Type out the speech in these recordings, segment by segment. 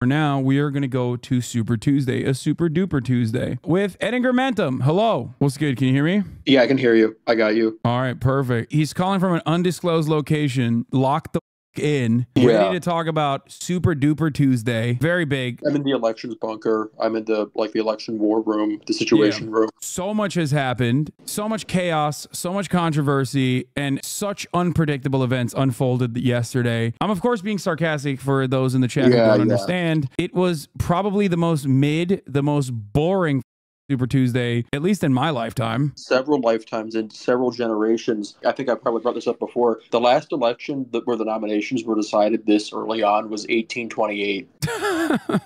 For now, we are going to go to Super Tuesday, a super duper Tuesday with Ettingermentum. Hello. What's good? Can you hear me? Yeah, I can hear you. I got you. All right, perfect. He's calling from an undisclosed location, locked the in. Yeah. Ready to talk about Super Duper Tuesday. Very big. I'm in the elections bunker. I'm in the the election war room, the situation room. So much has happened. So much chaos, so much controversy, and such unpredictable events unfolded yesterday. I'm of course being sarcastic for those in the chat who don't understand. It was probably the most boring Super Tuesday, at least in my lifetime. Several lifetimes and several generations. I think I probably brought this up before. The last election where the nominations were decided this early on was 1828.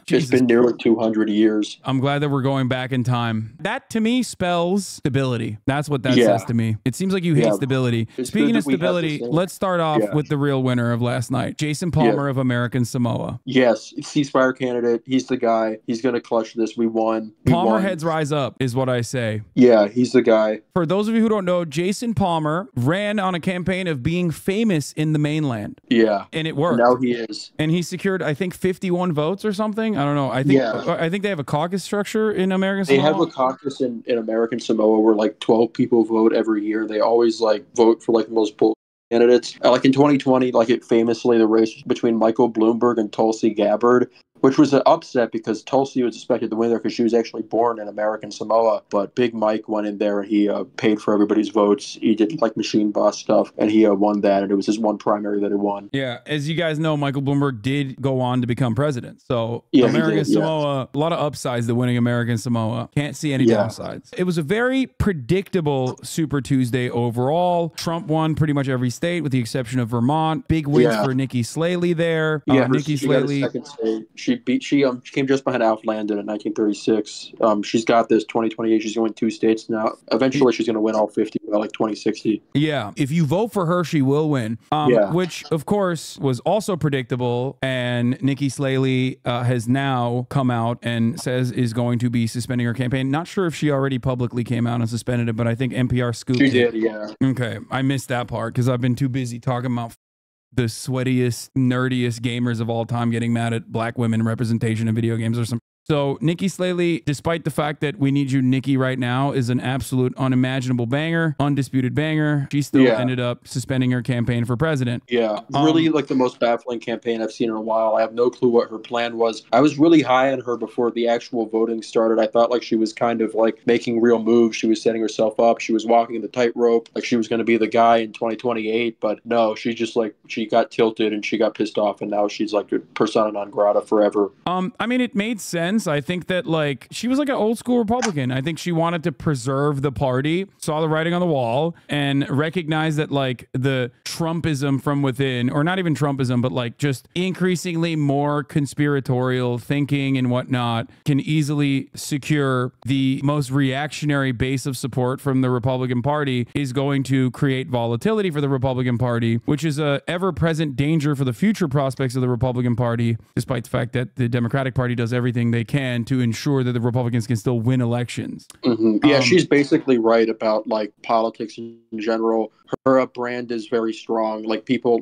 It's been nearly 200 years. I'm glad that we're going back in time. That to me spells stability. That's what that says to me. It seems like you hate stability. Speaking of stability, let's start off with the real winner of last night, Jason Palmer of American Samoa. Yes, ceasefire candidate. He's the guy. He's going to clutch this. We won. Palmer heads rise up is what I say. Yeah, he's the guy. For those of you who don't know, Jason Palmer ran on a campaign of being famous in the mainland. Yeah. And it worked. Now he is. And he secured, I think, 51 votes or something. I don't know. I think I think they have a caucus structure in American Samoa. They have a caucus in American Samoa where 12 people vote every year. They always vote for the most candidates. In 2020, it famously the race between Michael Bloomberg and Tulsi Gabbard, which was an upset because Tulsi was expected to win there because she was actually born in American Samoa. But Big Mike went in there and he paid for everybody's votes. He did machine boss stuff and he won that. And it was his one primary that he won. Yeah. As you guys know, Michael Bloomberg did go on to become president. So American Samoa, a lot of upsides to winning American Samoa. Can't see any downsides. It was a very predictable Super Tuesday overall. Trump won pretty much every state with the exception of Vermont. Big wins for Nikki Haley there. Yeah, Nikki Haley. She came just behind Alf Landon in 1936. She's got this 2028. She's going to win 2 states now. Eventually, she's going to win all 50 by 2060. Yeah. If you vote for her, she will win, which, of course, was also predictable. And Nikki Haley has now come out and says is going to be suspending her campaign. Not sure if she already publicly came out and suspended it, but I think NPR scooped it. She did, yeah. Okay. I missed that part because I've been too busy talking about the sweatiest, nerdiest gamers of all time getting mad at black women representation in video games or something. So Nikki Haley, despite the fact that we need you, Nikki, right now, is an absolute unimaginable banger, undisputed banger. She still ended up suspending her campaign for president. Yeah, really the most baffling campaign I've seen in a while. I have no clue what her plan was. I was really high on her before the actual voting started. I thought she was kind of making real moves. She was setting herself up. She was walking the tightrope. She was going to be the guy in 2028. But no, she just she got tilted and she got pissed off. And now she's persona non grata forever. I mean, it made sense. I think that she was an old school Republican. I think she wanted to preserve the party, saw the writing on the wall, and recognized that the Trumpism from within, or not even Trumpism, but just increasingly more conspiratorial thinking and whatnot can easily secure the most reactionary base of support from the Republican Party is going to create volatility for the Republican Party, which is a ever-present danger for the future prospects of the Republican Party, despite the fact that the Democratic Party does everything they can to ensure that the Republicans can still win elections. Yeah, she's basically right about politics in general. Her brand is very strong. People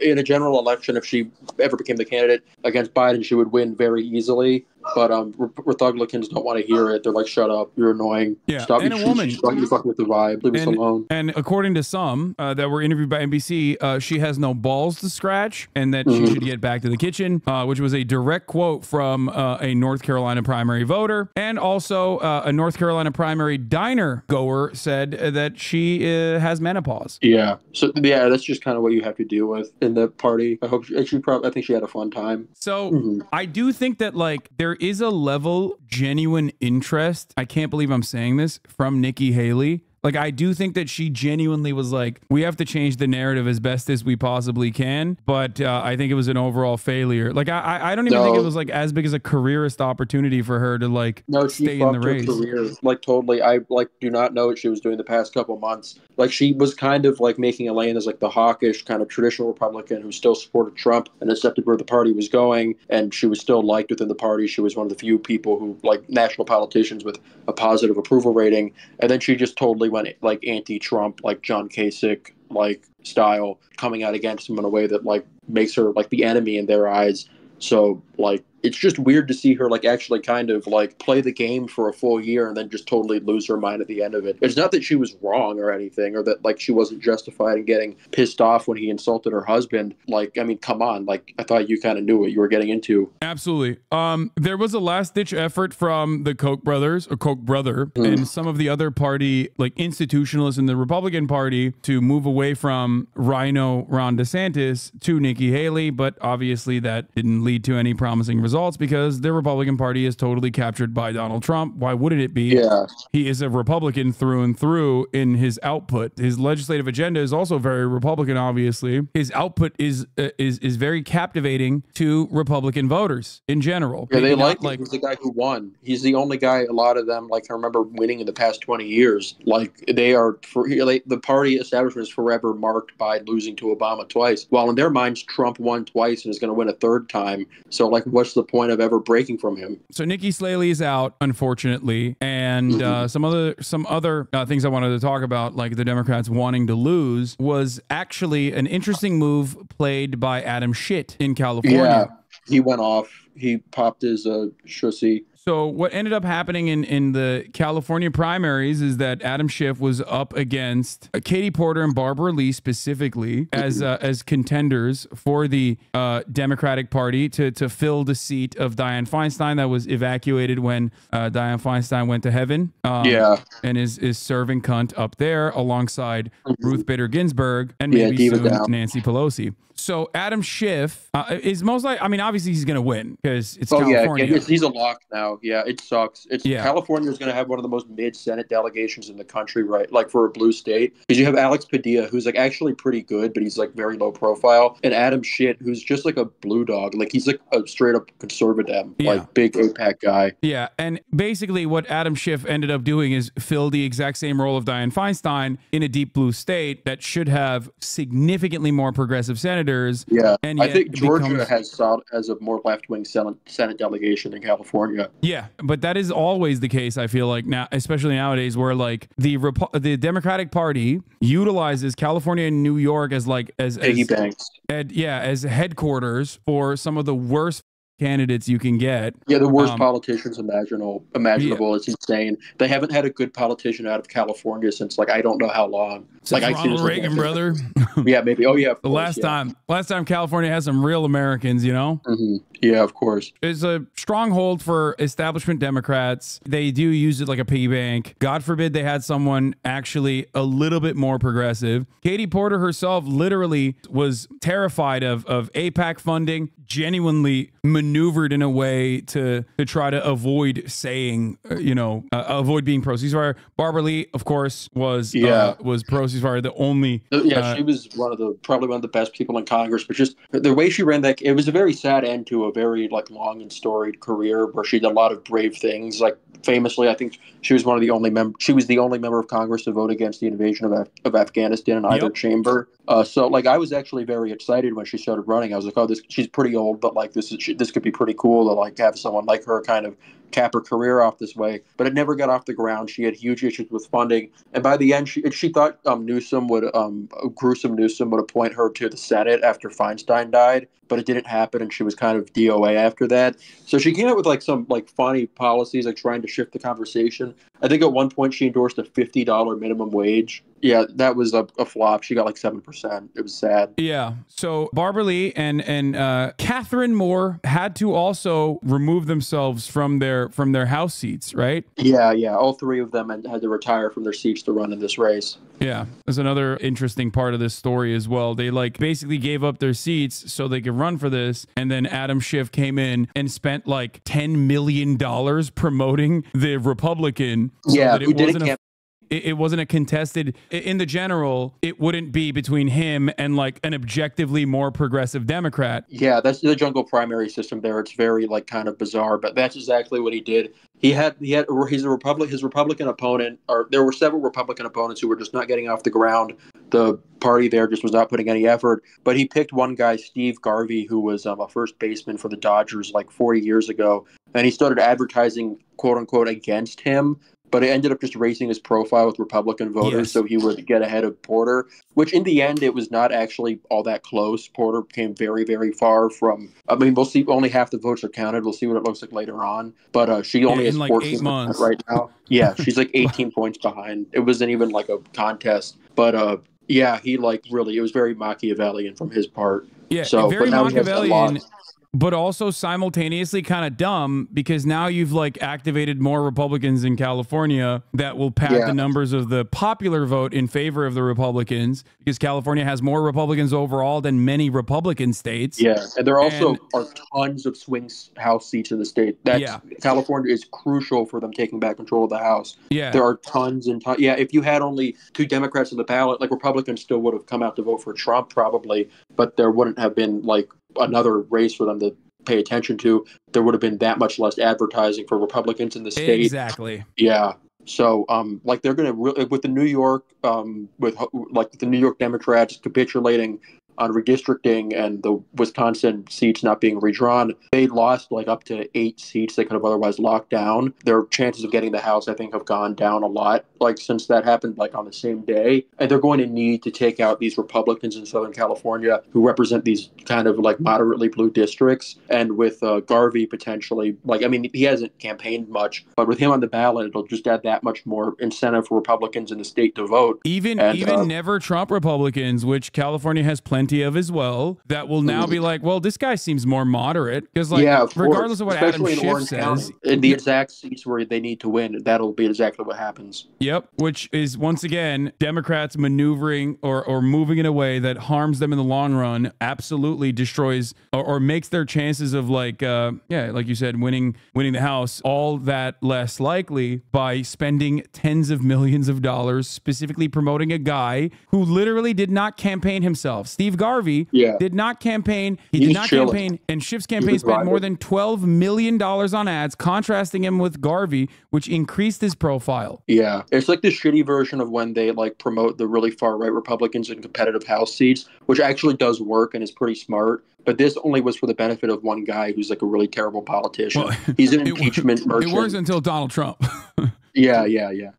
in a general election, if she ever became the candidate against Biden, she would win very easily. But Republicans don't want to hear it. They're shut up. You're annoying. Yeah. Stop and a woman. Stop you fucking with the vibe. Leave us alone. And according to some that were interviewed by NBC, she has no balls to scratch and that she should get back to the kitchen, which was a direct quote from a North Carolina primary voter. And also a North Carolina primary diner goer said that she has menopause. Yeah. So, yeah, that's just kind of what you have to deal with in the party. I hope she probably, I think she had a fun time. So I do think that there is a level genuine interest. I can't believe I'm saying this from Nikki Haley. I do think that she genuinely was we have to change the narrative as best as we possibly can. But I think it was an overall failure. I don't even think it was as big as a careerist opportunity for her to stay in the race. Career, totally. I do not know what she was doing the past couple months. She was kind of making a lane as the hawkish kind of traditional Republican who still supported Trump and accepted where the party was going. And she was still liked within the party. She was one of the few people who national politicians with a positive approval rating. And then she just totally went anti-Trump, John Kasich, style, coming out against him in a way that makes her the enemy in their eyes. So it's just weird to see her, like, actually kind of, like, play the game for a full year and then just totally lose her mind at the end of it. It's not that she was wrong or anything, or that, like, she wasn't justified in getting pissed off when he insulted her husband. Like, I mean, come on. Like, I thought you kind of knew what you were getting into. Absolutely. There was a last-ditch effort from the Koch brothers, or Koch brother, and some of the other party, like, institutionalists in the Republican Party to move away from Rhino Ron DeSantis to Nikki Haley, but obviously that didn't lead to any promising results because the Republican Party is totally captured by Donald Trump. Why wouldn't it be? Yeah. He is a Republican through and through in his output. His legislative agenda is also very Republican, obviously. His output is very captivating to Republican voters in general. Yeah, they like him. Like, he's the guy who won. He's the only guy, a lot of them, like, I remember winning in the past 20 years. Like, they are, the party establishment is forever marked by losing to Obama twice. While in their minds, Trump won twice and is going to win a third time. So, like, what's the point of ever breaking from him? So Nikki Haley is out, unfortunately, and some other things I wanted to talk about, like the Democrats wanting to lose, was actually an interesting move played by Adam Schiff in California. Yeah, he went off. He popped his shussy. So what ended up happening in the California primaries is that Adam Schiff was up against Katie Porter and Barbara Lee specifically as contenders for the Democratic Party to fill the seat of Dianne Feinstein that was evacuated when Dianne Feinstein went to heaven. And is serving cunt up there alongside Ruth Bader Ginsburg and maybe soon Nancy Pelosi. So Adam Schiff is most likely, I mean, obviously he's going to win because it's California. Yeah, he's a lock now. Yeah, it sucks. California is going to have one of the most mid-Senate delegations in the country, right? Like, for a blue state, because you have Alex Padilla, who's like actually pretty good, but he's like very low profile, and Adam Schiff, who's just like a blue dog, like he's like a straight up conservative, like big APAC guy. Yeah, and basically what Adam Schiff ended up doing is fill the exact same role of Dianne Feinstein in a deep blue state that should have significantly more progressive senators. Yeah, and yet I think Georgia has a more left-wing Senate delegation than California. Yeah, but that is always the case, I feel like, now, especially nowadays, where like the Democratic Party utilizes California and New York as like as headquarters for some of the worst candidates you can get. Yeah, the worst politicians imaginable. Yeah. It's insane. They haven't had a good politician out of California since, like, I don't know how long. Since like Ronald Reagan, brother. Yeah, maybe. Oh yeah. The last time California had some real Americans, you know. Yeah, of course. It's a stronghold for establishment Democrats. They do use it like a piggy bank. God forbid they had someone actually a little bit more progressive. Katie Porter herself literally was terrified of AIPAC funding. Genuinely maneuvered in a way to try to avoid saying, you know, avoid being pro-ceasefire. Barbara Lee, of course, was pro-ceasefire. The only she was probably one of the best people in Congress. But just the way she ran that, it was a very sad end to a very like long and storied career where she did a lot of brave things. Like famously, I think she was the only member of Congress to vote against the invasion of Afghanistan in either chamber. So like I was actually very excited when she started running. I was like, oh, she's pretty old, but like this could be pretty cool to like have someone like her kind of cap her career off this way, but it never got off the ground. She had huge issues with funding, and by the end, she thought Newsom would, gruesome Newsom would appoint her to the Senate after Feinstein died, but it didn't happen, and she was kind of DOA after that. So she came up with like some like funny policies, like trying to shift the conversation. I think at one point she endorsed a $50 minimum wage. Yeah, that was a flop. She got like 7%. It was sad. Yeah. So Barbara Lee and Catherine Moore had to also remove themselves from their House seats, right? Yeah, yeah. All three of them had to retire from their seats to run in this race. Yeah, there's another interesting part of this story as well. They like basically gave up their seats so they could run for this, and then Adam Schiff came in and spent like $10 million promoting the Republican. Yeah, so it wasn't a contested in the general. It wouldn't be between him and like an objectively more progressive Democrat. Yeah, that's the jungle primary system there. It's very like kind of bizarre, but that's exactly what he did. His Republican opponent, or there were several Republican opponents who were just not getting off the ground. The party there just was not putting any effort, but he picked one guy, Steve Garvey, who was a first baseman for the Dodgers like 40 years ago. And he started advertising, quote unquote, against him. but it ended up just raising his profile with Republican voters, yes. so he would get ahead of Porter, which in the end, it was not actually all that close. Porter came very, very far from, I mean, we'll see, only half the votes are counted. We'll see what it looks like later on. But she only has like 14% right now. Yeah, she's like 18 points behind. It wasn't even like a contest. But yeah, he like really, it was very Machiavellian from his part. Yeah, so, very Machiavellian. But also simultaneously kind of dumb, because now you've like activated more Republicans in California that will pad yeah. the numbers of the popular vote in favor of the Republicans, because California has more Republicans overall than many Republican states. Yeah. And there also are tons of swing House seats in the state. That's, yeah. California is crucial for them taking back control of the House. Yeah. There are tons and tons. Yeah. If you had only two Democrats on the ballot, like Republicans still would have come out to vote for Trump probably, but there wouldn't have been like another race for them to pay attention to. There would have been that much less advertising for Republicans in the state. Exactly. Yeah. So, like they're going to really, with the New York, with like the New York Democrats capitulating on redistricting and the Wisconsin seats not being redrawn, they lost like up to 8 seats they could have otherwise locked down. Their chances of getting the House, I think, have gone down a lot, like since that happened, like on the same day. And they're going to need to take out these Republicans in Southern California who represent these kind of like moderately blue districts. And with Garvey potentially, like, I mean, he hasn't campaigned much, but with him on the ballot, it'll just add that much more incentive for Republicans in the state to vote. Even never Trump Republicans, which California has plenty of as well, that will now be like, well, this guy seems more moderate, because like, yeah, regardless of what especially Adam Schiff says, in the exact seats where they need to win, that'll be exactly what happens. Yep, which is once again Democrats maneuvering or moving in a way that harms them in the long run, absolutely destroys or makes their chances of like yeah, like you said, winning the House all that less likely by spending tens of millions of dollars specifically promoting a guy who literally did not campaign himself. Steve Garvey yeah. did not campaign. He did not campaign. And Schiff's campaign spent more than $12 million on ads, contrasting him with Garvey, which increased his profile. Yeah. It's like the shitty version of when they like promote the really far-right Republicans in competitive House seats, which actually does work and is pretty smart. But this only was for the benefit of one guy who's like a really terrible politician. Well, he's an impeachment merchant. It works until Donald Trump. Yeah, yeah, yeah.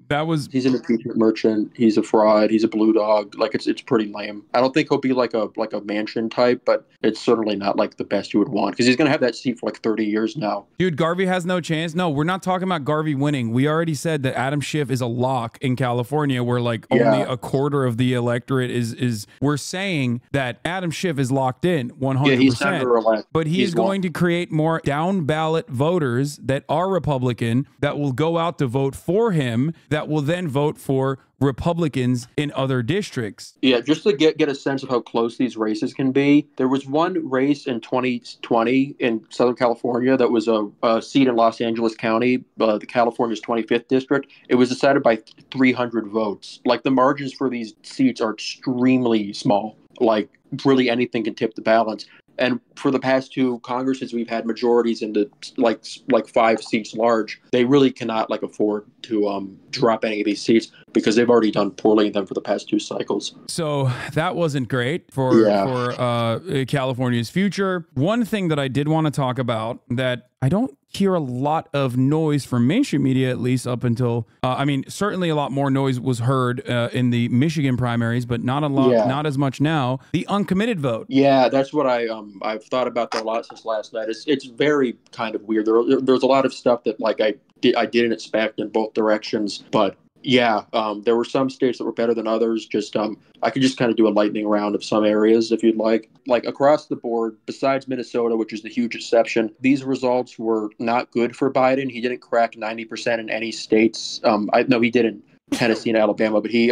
He's an impeachment merchant. He's a fraud. He's a blue dog. Like it's pretty lame. I don't think he'll be like a Manchin type, but it's certainly not like the best you would want, because he's gonna have that seat for like 30 years now. Dude, Garvey has no chance. No, we're not talking about Garvey winning. We already said that Adam Schiff is a lock in California, where like yeah. only a quarter of the electorate is. We're saying that Adam Schiff is locked in 100%. Yeah, he's never but he's going to create more down ballot voters that are Republican that will go out to vote for him, that will then vote for Republicans in other districts. Yeah, just to get a sense of how close these races can be, there was one race in 2020 in Southern California that was a seat in Los Angeles County, the California's 25th district. It was decided by 300 votes. Like the margins for these seats are extremely small. Like really anything can tip the balance. And for the past 2 Congresses, we've had majorities in the like 5 seats large. They really cannot like afford to drop any of these seats, because they've already done poorly in them for the past 2 cycles. So that wasn't great for yeah. for California's future. One thing that I did want to talk about that I don't hear a lot of noise from mainstream media, at least up until, I mean, certainly a lot more noise was heard in the Michigan primaries, but not a lot, yeah. not as much now. The uncommitted vote. Yeah, that's what I've thought about that a lot since last night. It's very kind of weird. There's a lot of stuff that like I didn't expect in both directions, but yeah, there were some states that were better than others. Just I could just kind of do a lightning round of some areas if you'd like. Like across the board, besides Minnesota, which is the huge exception, these results were not good for Biden. He didn't crack 90% in any states. No, he didn't. Tennessee and Alabama, but he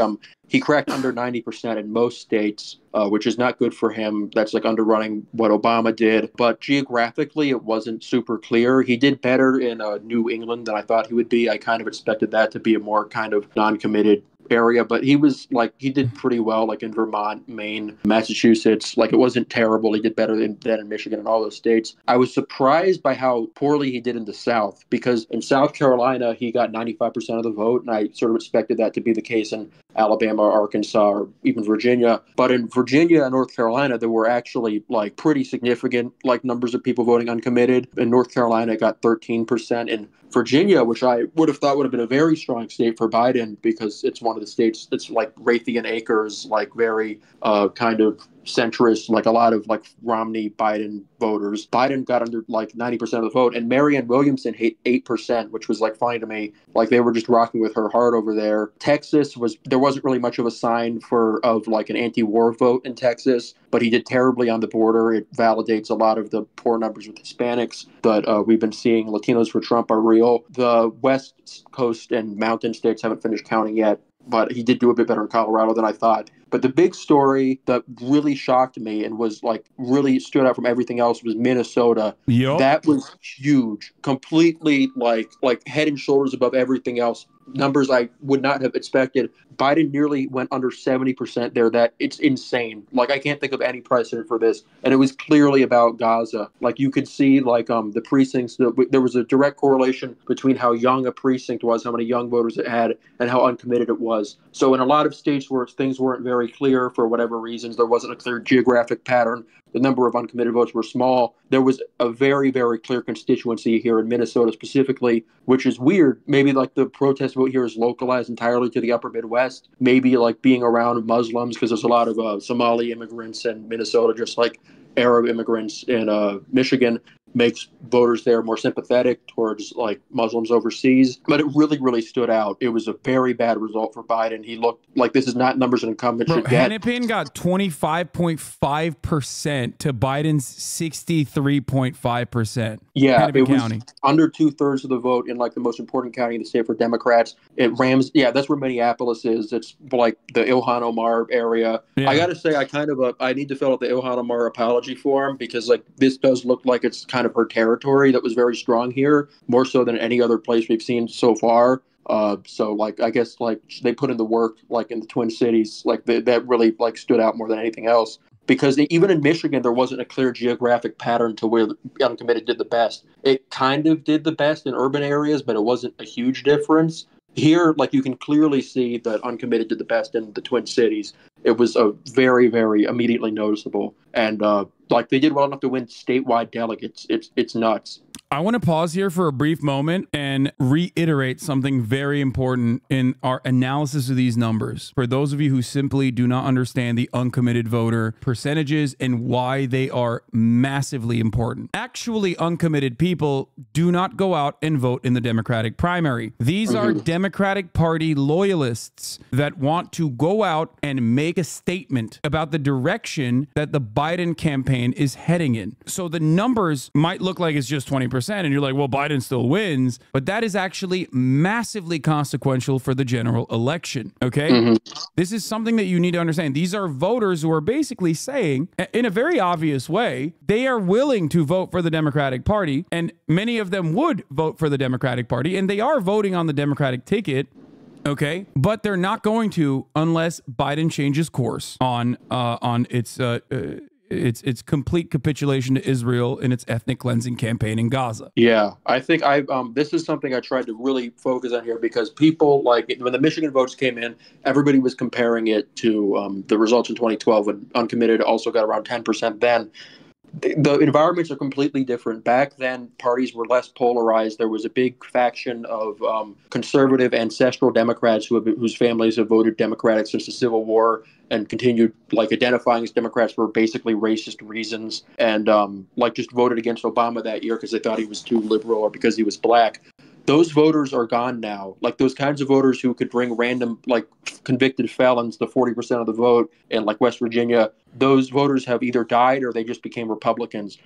cracked under 90% in most states, which is not good for him. That's like underrunning what Obama did. But geographically, it wasn't super clear. He did better in New England than I thought he would be. I kind of expected that to be a more kind of non-committed area, but he did pretty well, like in Vermont, Maine, Massachusetts. Like it wasn't terrible. He did better than in Michigan and all those states. I was surprised by how poorly he did in the South, because in South Carolina, he got 95% of the vote. And I sort of expected that to be the case in Alabama, Arkansas, or even Virginia. But in Virginia and North Carolina, there were actually like pretty significant like numbers of people voting uncommitted. In North Carolina, it got 13%. In Virginia, which I would have thought would have been a very strong state for Biden because it's one of the states that's like Raytheon Acres, like very kind of centrist, like a lot of like Romney Biden voters. Biden got under like 90% of the vote, and Marianne Williamson had 8%, which was like fine to me. Like they were just rocking with her hard over there. Texas was, there wasn't really much of a sign of like an anti-war vote in Texas, but he did terribly on the border. It validates a lot of the poor numbers with Hispanics, but we've been seeing Latinos for Trump are real. The West Coast and mountain states haven't finished counting yet, but he did do a bit better in Colorado than I thought. But the big story that really shocked me and was like really stood out from everything else was Minnesota. Yep. That was huge, completely like head and shoulders above everything else. Numbers I would not have expected. Biden nearly went under 70% there. That it's insane. Like I can't think of any precedent for this. And it was clearly about Gaza. Like you could see like the precincts. There was a direct correlation between how young a precinct was, how many young voters it had, and how uncommitted it was. So in a lot of states where things weren't very clear for whatever reasons, there wasn't a clear geographic pattern, the number of uncommitted votes were small. There was a very, very clear constituency here in Minnesota specifically, which is weird. Maybe like the protest vote here is localized entirely to the upper Midwest, maybe like being around Muslims, because there's a lot of Somali immigrants in Minnesota, just like Arab immigrants in Michigan, makes voters there more sympathetic towards like Muslims overseas. But it really stood out. It was a very bad result for Biden. He looked like this is not numbers an incumbent should get. Hennepin got 25.5% to Biden's 63.5%. Yeah, Hennepin County was under 2/3 of the vote in like the most important county in the state for Democrats. It rams. Yeah, that's where Minneapolis is. It's like the Ilhan Omar area. Yeah. I got to say, I need to fill out the Ilhan Omar apology form, because like this does look like it's kind of her territory that was very strong here, more so than any other place we've seen so far. So like, I guess like they put in the work, like in the Twin Cities, like that really like stood out more than anything else, because even in Michigan, there wasn't a clear geographic pattern to where the uncommitted did the best. It kind of did the best in urban areas, but it wasn't a huge difference. Here, like you can clearly see that uncommitted did the best in the Twin Cities. It was a very, very immediately noticeable. And like they did well enough to win statewide delegates. It's nuts. I want to pause here for a brief moment and reiterate something very important in our analysis of these numbers. For those of you who simply do not understand the uncommitted voter percentages and why they are massively important. Actually, uncommitted people do not go out and vote in the Democratic primary. These are Democratic Party loyalists that want to go out and make a statement about the direction that the Biden campaign is heading in. So the numbers might look like it's just 20%. And you're like, well, Biden still wins, but that is actually massively consequential for the general election. Okay. This is something that you need to understand. These are voters who are basically saying, in a very obvious way, they are willing to vote for the Democratic Party, and many of them would vote for the Democratic Party, and they are voting on the Democratic ticket. Okay, but they're not going to unless Biden changes course on its complete capitulation to Israel and its ethnic cleansing campaign in Gaza. Yeah, I think this is something I tried to really focus on here, because people like when the Michigan votes came in, everybody was comparing it to the results in 2012 when uncommitted also got around 10% then. The environments are completely different. Back then, parties were less polarized. There was a big faction of conservative ancestral Democrats whose families have voted Democratic since the Civil War and continued like identifying as Democrats for basically racist reasons, and like just voted against Obama that year because they thought he was too liberal or because he was black. Those voters are gone now. Like those kinds of voters who could bring random like convicted felons to 40% of the vote in like West Virginia, those voters have either died or they just became Republicans.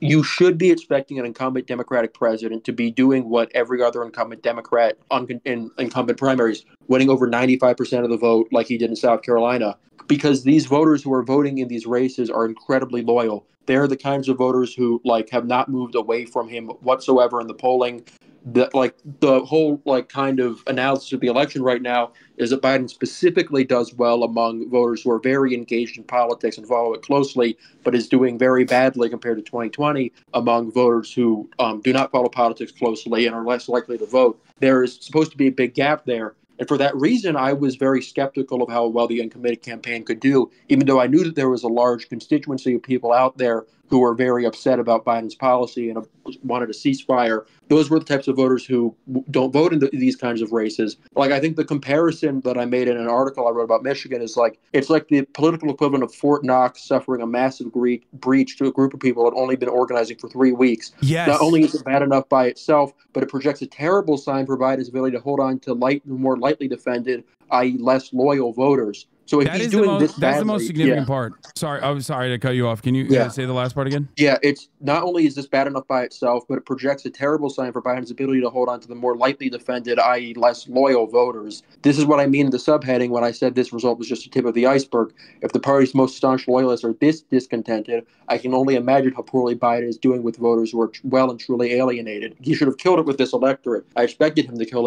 You should be expecting an incumbent Democratic president to be doing what every other incumbent Democrat in incumbent primaries, winning over 95% of the vote like he did in South Carolina, because these voters who are voting in these races are incredibly loyal. They're the kinds of voters who like have not moved away from him whatsoever in the polling. The whole like kind of analysis of the election right now is that Biden specifically does well among voters who are very engaged in politics and follow it closely, but is doing very badly compared to 2020 among voters who do not follow politics closely and are less likely to vote. There is supposed to be a big gap there. And for that reason, I was very skeptical of how well the uncommitted campaign could do, even though I knew that there was a large constituency of people out there who were very upset about Biden's policy and wanted a ceasefire. Those were the types of voters who don't vote in these kinds of races. Like, I think the comparison that I made in an article I wrote about Michigan is like, it's like the political equivalent of Fort Knox suffering a massive breach to a group of people that had only been organizing for 3 weeks. Yes. Not only is it bad enough by itself, but it projects a terrible sign for Biden's ability to hold on to more lightly defended, i.e. less loyal voters. So if he's doing this badly, that's the most significant part. Sorry, I'm sorry to cut you off. Can you say the last part again? Yeah, it's not only is this bad enough by itself, but it projects a terrible sign for Biden's ability to hold on to the more lightly defended, i.e. less loyal voters. This is what I mean in the subheading when I said this result was just the tip of the iceberg. If the party's most staunch loyalists are this discontented, I can only imagine how poorly Biden is doing with voters who are well and truly alienated. He should have killed it with this electorate. I expected him to kill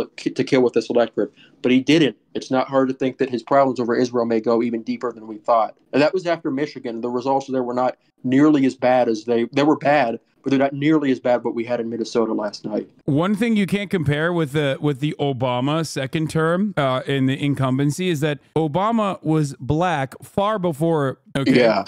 with this electorate, but he didn't. It's not hard to think that his problems over Israel may go even deeper than we thought. And that was after Michigan. The results there were not nearly as bad as they were bad, but they're not nearly as bad what we had in Minnesota last night. One thing you can't compare with the Obama second term in the incumbency is that Obama was black far before. Okay. Yeah.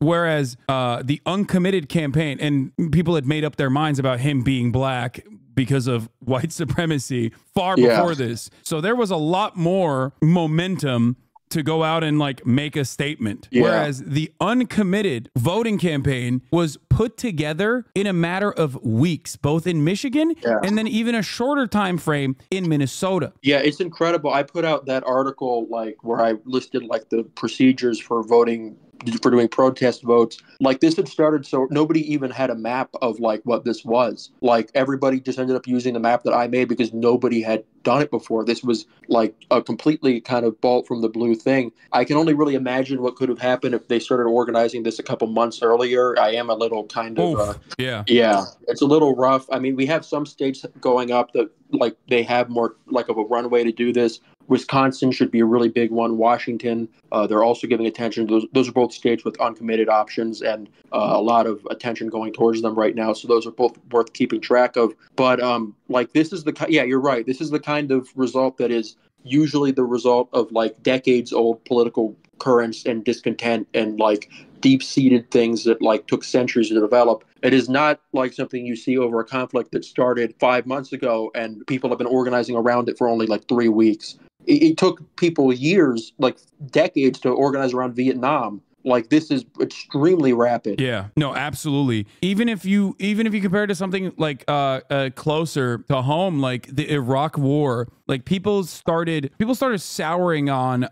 Whereas the uncommitted campaign, and people had made up their minds about him being black because of white supremacy far before this. So there was a lot more momentum to go out and like make a statement. Yeah. Whereas the uncommitted voting campaign was put together in a matter of weeks, both in Michigan and then even a shorter time frame in Minnesota. Yeah, it's incredible. I put out that article like where I listed like the procedures for voting for doing protest votes. Like, this had started, so nobody even had a map of like what this was. Like, everybody just ended up using the map that I made because nobody had done it before. This was like a completely kind of bolt from the blue thing. I can only really imagine what could have happened if they started organizing this a couple months earlier. I am a little kind of it's a little rough. I mean, we have some states going up that like they have more like of a runway to do this. Wisconsin should be a really big one. Washington, they're also giving attention. Those are both states with uncommitted options and a lot of attention going towards them right now. So those are both worth keeping track of. But like, this is you're right. This is the kind of result that is usually the result of like decades old political currents and discontent and like deep-seated things that like took centuries to develop. It is not like something you see over a conflict that started 5 months ago and people have been organizing around it for only like 3 weeks. It took people years, like decades, to organize around Vietnam. Like, this is extremely rapid. Yeah, no, absolutely. Even if you compare it to something like closer to home, like the Iraq War, like people started souring on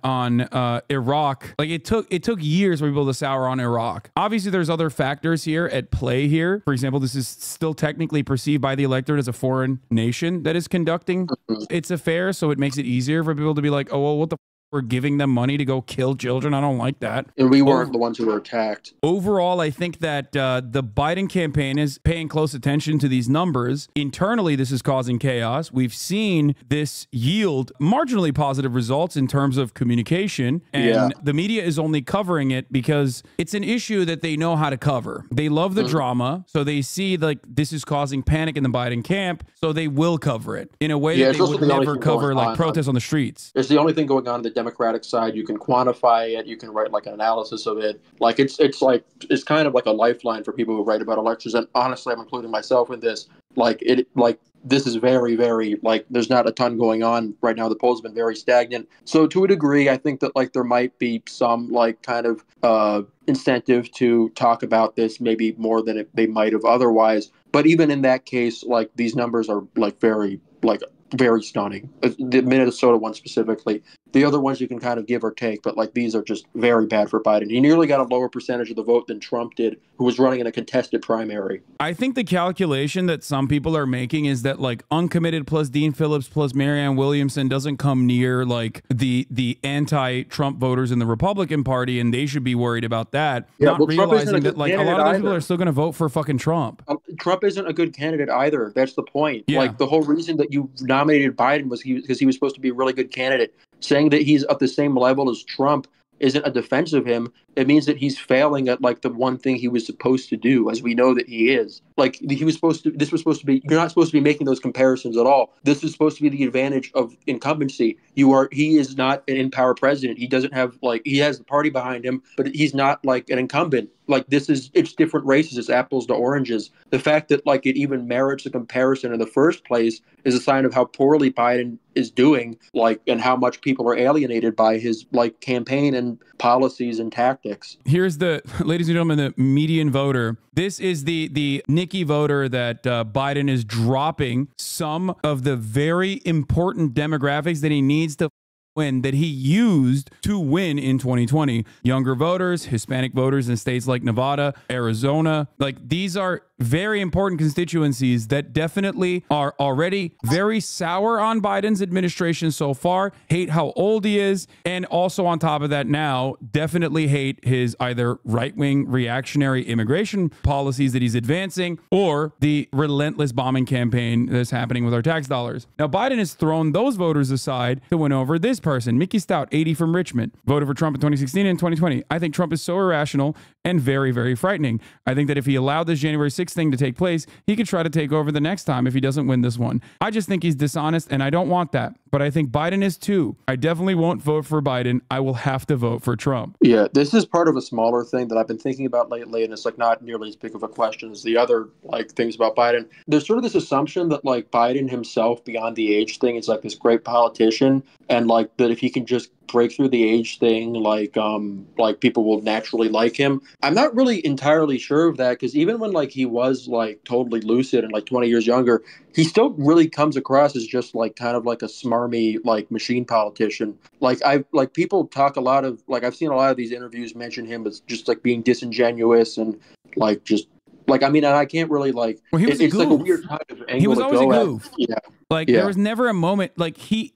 Iraq. Like, it took years for people to sour on Iraq. Obviously, there's other factors here at play here. For example, this is still technically perceived by the electorate as a foreign nation that is conducting its affairs, so it makes it easier for people to be like, oh, well, what the. We're giving them money to go kill children. I don't like that. And we weren't the ones who were attacked. Overall, I think that the Biden campaign is paying close attention to these numbers. Internally, this is causing chaos. We've seen this yield marginally positive results in terms of communication. And the media is only covering it because it's an issue that they know how to cover. They love the drama. So they see like this is causing panic in the Biden camp. So they will cover it in a way that they would never cover like protests on the streets. It's the only thing going on in the Democratic side. You can quantify it. You can write like an analysis of it. Like it's kind of like a lifeline for people who write about elections. And honestly, I'm including myself in this. This is very, very, like, there's not a ton going on right now. The polls have been very stagnant. So to a degree, I think that, like, there might be some, like, kind of incentive to talk about this maybe more than they might have otherwise. But even in that case, like, these numbers are, like, very, like, very stunning. The Minnesota one specifically. The other ones you can kind of give or take, but like these are just very bad for Biden. He nearly got a lower percentage of the vote than Trump did, who was running in a contested primary. I think the calculation that some people are making is that like uncommitted plus Dean Phillips plus Marianne Williamson doesn't come near like the anti-Trump voters in the Republican Party, and they should be worried about that. Yeah, not realizing that like a lot of those people are still going to vote for fucking Trump. Trump isn't a good candidate either. That's the point. Yeah. Like the whole reason that you nominated Biden was because he was supposed to be a really good candidate. Saying that he's at the same level as Trump isn't a defense of him, it means that he's failing at like the one thing he was supposed to do, as we know that he is. Like he was supposed to, this was supposed to be, you're not supposed to be making those comparisons at all. This is supposed to be the advantage of incumbency. He is not an in-power president. He doesn't have like, he has the party behind him, but he's not like an incumbent. Like this is, it's different races. It's apples to oranges. The fact that like it even merits a comparison in the first place is a sign of how poorly Biden is doing, like, and how much people are alienated by his like campaign and policies and tactics. Here's the, ladies and gentlemen, the median voter. This is the Nikki voter that Biden is dropping some of the very important demographics that he needs to win, that he used to win in 2020. Younger voters, Hispanic voters in states like Nevada, Arizona, like these are very important constituencies that definitely are already very sour on Biden's administration so far, hate how old he is, and also on top of that now, definitely hate his either right-wing reactionary immigration policies that he's advancing or the relentless bombing campaign that's happening with our tax dollars. Now, Biden has thrown those voters aside to win over this person, Mickey Stout, 80 from Richmond, voted for Trump in 2016 and 2020. I think Trump is so irrational and very, very frightening. I think that if he allowed this January 6th thing to take place, he could try to take over the next time if he doesn't win this one. I just think he's dishonest and I don't want that. But I think Biden is too. I definitely won't vote for Biden. I will have to vote for Trump. Yeah, this is part of a smaller thing that I've been thinking about lately, and it's like not nearly as big of a question as the other like things about Biden. There's sort of this assumption that like Biden himself, beyond the age thing, is like this great politician, and like that if he can just break through the age thing, like people will naturally like him. I'm not really entirely sure of that, because even when like he was like totally lucid and like 20 years younger, he still really comes across as just like kind of like a smarmy like machine politician. Like I like people talk a lot of like I've seen a lot of these interviews mention him as just like being disingenuous and like just like, I mean, I can't really like, well, he was it's like a weird kind of angle. He was always a goof. Yeah. Like yeah. There was never a moment like he,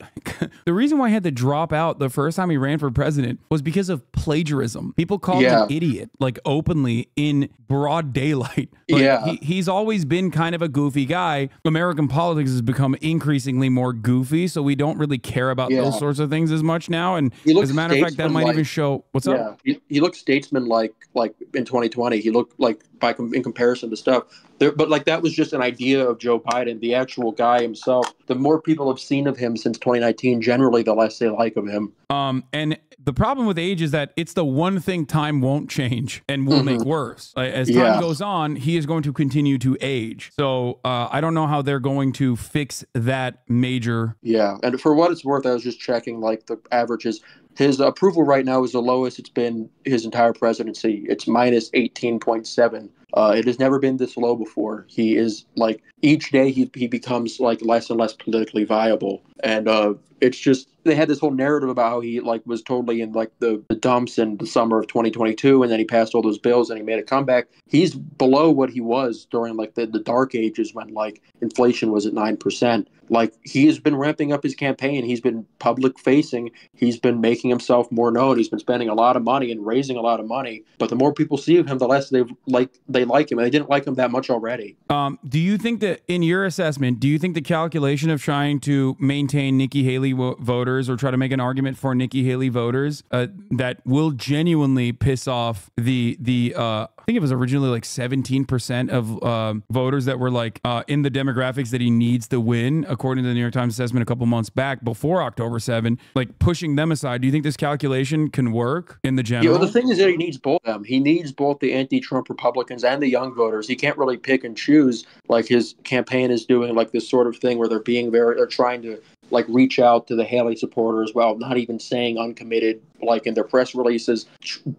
the reason why he had to drop out the first time he ran for president was because of plagiarism. People called him an idiot, like openly in broad daylight. Like, yeah. He's always been kind of a goofy guy. American politics has become increasingly more goofy. So we don't really care about those sorts of things as much now. And as a matter of fact, that might even show what's up. He looked statesman-like, like in 2020, he looked like in comparison to stuff there, but like that was just an idea of Joe Biden. The actual guy himself, the more people have seen of him since 2019, generally the less they like of him. And the problem with age is that it's the one thing time won't change and will make worse. As time goes on, he is going to continue to age. So I don't know how they're going to fix that major. Yeah, and for what it's worth, I was just checking like the averages. His approval right now is the lowest it's been his entire presidency. It's minus 18.7. It has never been this low before. He is like each day he becomes like less and less politically viable. And it's just they had this whole narrative about how he like was totally in like the dumps in the summer of 2022. And then he passed all those bills and he made a comeback. He's below what he was during like the dark ages when like inflation was at 9%. Like he has been ramping up his campaign. He's been public facing. He's been making himself more known. He's been spending a lot of money and raising a lot of money. But the more people see of him, the less they like him. And they didn't like him that much already. Do you think that in your assessment, do you think the calculation of trying to maintain Nikki Haley voters or try to make an argument for Nikki Haley voters that will genuinely piss off the I think it was originally like 17% of voters that were like in the demographics that he needs to win, according to the New York Times assessment a couple months back before October 7, like pushing them aside. Do you think this calculation can work in the general? Yeah, well, the thing is that he needs both of them. He needs both the anti-Trump Republicans and the young voters. He can't really pick and choose. Like his campaign is doing like this sort of thing where they're being they're trying to like reach out to the Haley supporters while not even saying uncommitted, like in their press releases.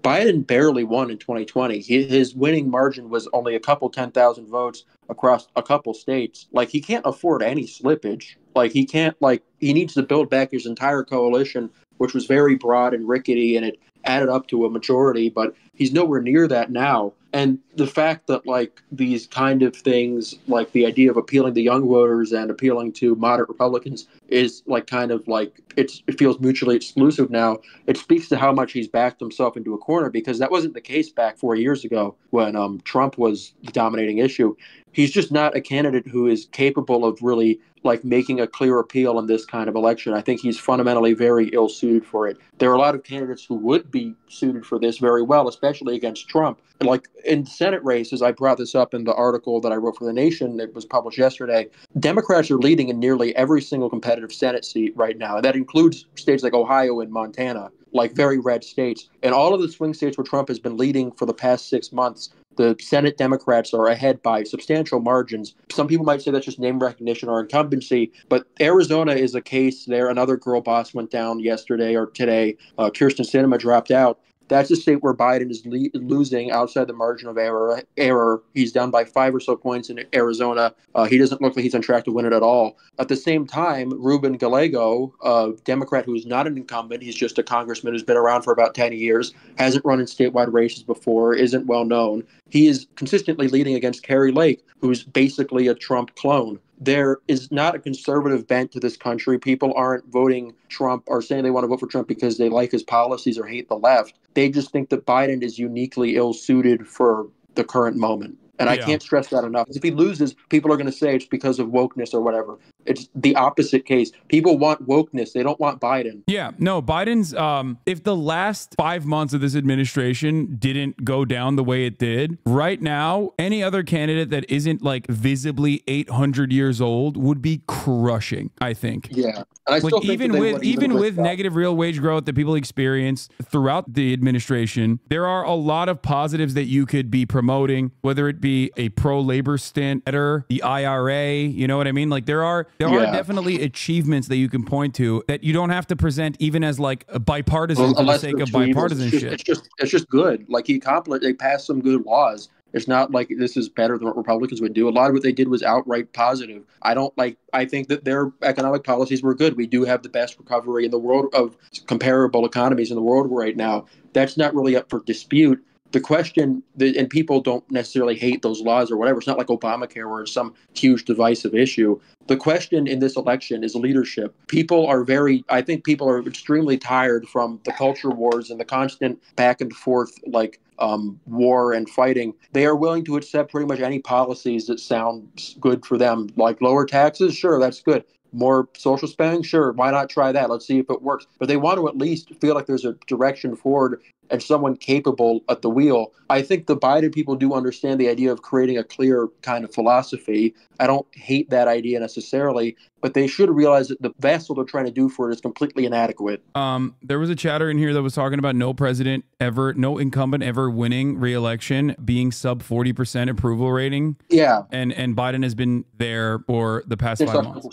Biden barely won in 2020. His winning margin was only a couple 10,000 votes across a couple states. Like he can't afford any slippage. Like he can't, like he needs to build back his entire coalition, which was very broad and rickety, and it added up to a majority, but he's nowhere near that now. And the fact that like these kind of things, like the idea of appealing to young voters and appealing to moderate Republicans is like kind of like it feels mutually exclusive now. It speaks to how much he's backed himself into a corner, because that wasn't the case back 4 years ago when Trump was the dominating issue. He's just not a candidate who is capable of really like making a clear appeal in this kind of election. I think he's fundamentally very ill-suited for it. There are a lot of candidates who would be suited for this very well, especially against Trump. Like in Senate races, I brought this up in the article that I wrote for The Nation that was published yesterday. Democrats are leading in nearly every single competitive Senate seat right now, and that includes states like Ohio and Montana, like very red states. And all of the swing states where Trump has been leading for the past 6 months, the Senate Democrats are ahead by substantial margins. Some people might say that's just name recognition or incumbency, but Arizona is a case there. Another girl boss went down yesterday or today. Kirsten Sinema dropped out. That's a state where Biden is losing outside the margin of error. He's down by 5 or so points in Arizona. He doesn't look like he's on track to win it at all. At the same time, Ruben Gallego, a Democrat who is not an incumbent, he's just a congressman who's been around for about 10 years, hasn't run in statewide races before, isn't well known. He is consistently leading against Kerry Lake, who's basically a Trump clone. There is not a conservative bent to this country. People aren't voting Trump or saying they want to vote for Trump because they like his policies or hate the left. They just think that Biden is uniquely ill-suited for the current moment. And I can't stress that enough. If he loses, people are going to say it's because of wokeness or whatever. It's the opposite case. People want wokeness. They don't want Biden. Yeah, no, Biden's, if the last 5 months of this administration didn't go down the way it did, right now, any other candidate that isn't like visibly 800 years old would be crushing, I think. Yeah. And I still think even with negative real wage growth that people experience throughout the administration, there are a lot of positives that you could be promoting, whether it be a pro-labor stint, the IRA, you know what I mean? Like there are definitely achievements that you can point to that you don't have to present even as like a bipartisan for the sake of bipartisanship. It's just good. Like he accomplished, they passed some good laws. It's not like this is better than what Republicans would do. A lot of what they did was outright positive. I think that their economic policies were good. We do have the best recovery in the world of comparable economies in the world right now. That's not really up for dispute. The question, and people don't necessarily hate those laws or whatever. It's not like Obamacare where it's some huge divisive issue. The question in this election is leadership. People are I think people are extremely tired from the culture wars and the constant back and forth, like war and fighting. They are willing to accept pretty much any policies that sound good for them, like lower taxes. Sure, that's good. More social spending? Sure. Why not try that? Let's see if it works. But they want to at least feel like there's a direction forward and someone capable at the wheel. I think the Biden people do understand the idea of creating a clear kind of philosophy. I don't hate that idea necessarily, but they should realize that the vessel they're trying to do for it is completely inadequate. There was a chatter in here that was talking about no president ever, no incumbent ever winning re-election being sub 40% approval rating. Yeah. And Biden has been there for the past 5 months.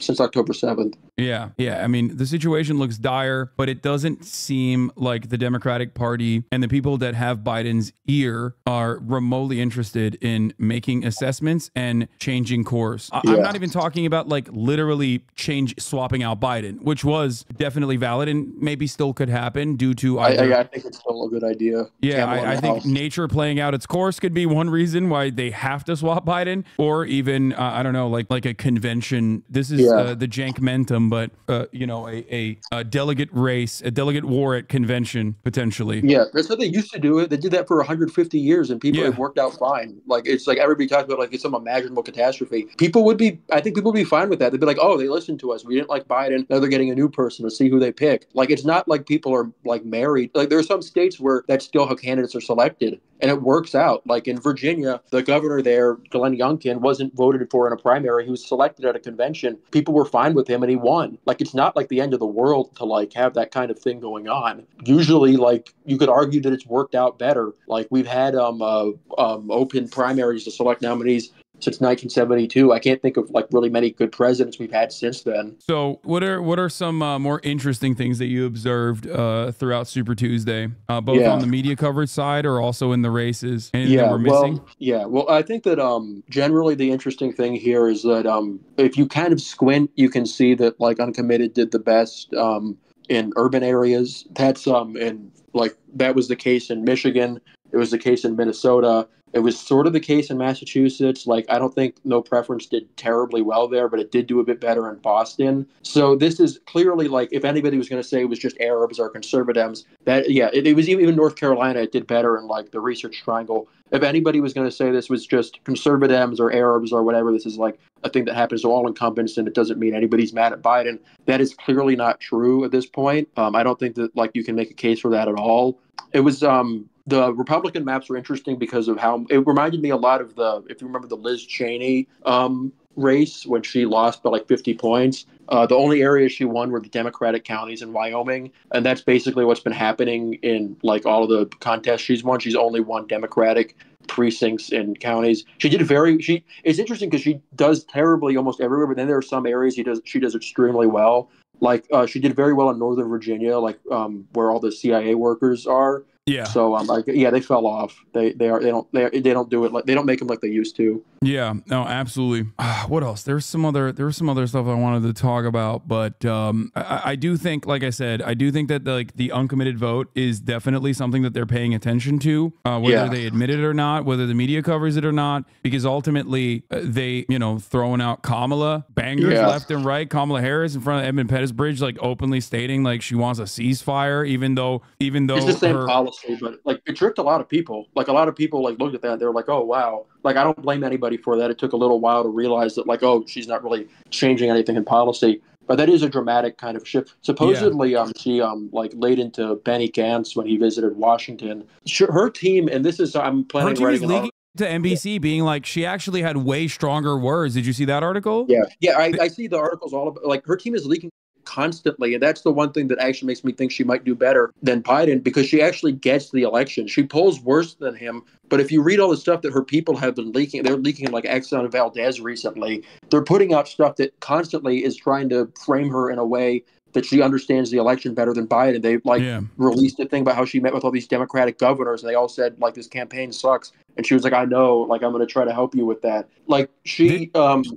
Since October 7th. Yeah. Yeah. I mean, the situation looks dire, but it doesn't seem like the Democratic Party and the people that have Biden's ear are remotely interested in making assessments and changing course. I'm not even talking about like literally swapping out Biden, which was definitely valid and maybe still could happen due to either. I think it's still a good idea. Yeah, I think nature playing out its course could be one reason why they have to swap Biden, or even I don't know, like a convention. This is the Jankmentum, but you know, a delegate race, a delegate war at convention potentially. Yeah, that's what they used to do. They did that for 150 years, and people have worked out fine. Like it's like everybody talks about like it's some imaginable catastrophe. I think people would be fine with that. They'd be like, oh, they listened to us. We didn't like Biden. Now they're getting a new person to see who they pick. Like, it's not like people are like married. Like there are some states where that's still how candidates are selected and it works out. Like in Virginia, the governor there, Glenn Youngkin, wasn't voted for in a primary. He was selected at a convention. People were fine with him and he won. Like, it's not like the end of the world to like have that kind of thing going on. Usually, like, you could argue that it's worked out better. Like, we've had open primaries to select nominees since 1972. I can't think of like really many good presidents we've had since then. So what are some more interesting things that you observed throughout Super Tuesday, both on the media coverage side or also in the races? Anything that we're missing? Well, I think that generally the interesting thing here is that if you kind of squint, you can see that like uncommitted did the best in urban areas. That was the case in Michigan. It was the case in Minnesota. It was sort of the case in Massachusetts. Like, I don't think No Preference did terribly well there, but it did do a bit better in Boston. So this is clearly, like, if anybody was going to say it was just Arabs or conservatives, that, yeah, it was even North Carolina, it did better in, like, the Research Triangle. If anybody was going to say this was just conservatives or Arabs or whatever, this is, like, a thing that happens to all incumbents, and it doesn't mean anybody's mad at Biden. That is clearly not true at this point. I don't think that, like, you can make a case for that at all. It was... The Republican maps were interesting because of how it reminded me a lot of the, if you remember the Liz Cheney race when she lost by like 50 points. The only areas she won were the Democratic counties in Wyoming. And that's basically what's been happening in like all of the contests she's won. She's only won Democratic precincts and counties. She did it's interesting because she does terribly almost everywhere, but then there are some areas she does extremely well. Like she did very well in Northern Virginia, like where all the CIA workers are. Yeah. So they fell off. They don't make them like they used to. Yeah. No, absolutely. What else? There was some other stuff I wanted to talk about, but I do think, like I said, I do think that the uncommitted vote is definitely something that they're paying attention to, whether they admit it or not, whether the media covers it or not, because ultimately they, throwing out Kamala bangers left and right, Kamala Harris in front of Edmund Pettus Bridge, like openly stating like she wants a ceasefire, even though it's the same policy. But like it tricked a lot of people. Like a lot of people like looked at that and they were like, oh wow. Like I don't blame anybody for that. It took a little while to realize that like, oh, she's not really changing anything in policy. But that is a dramatic kind of shift. Supposedly, she like laid into Benny Gantz when he visited Washington. Her team, and this is I'm planning on writing an to NBC being like she actually had way stronger words. Did you see that article? Yeah, I see the articles all about like her team is leaking constantly, and that's the one thing that actually makes me think she might do better than Biden, because she actually gets the election. She polls worse than him, but if you read all the stuff that her people have been leaking, they're leaking like Exxon Valdez recently. They're putting out stuff that constantly is trying to frame her in a way that she understands the election better than Biden. They released a thing about how she met with all these Democratic governors, and they all said like this campaign sucks, and she was like, I know, like I'm going to try to help you with that. Like she,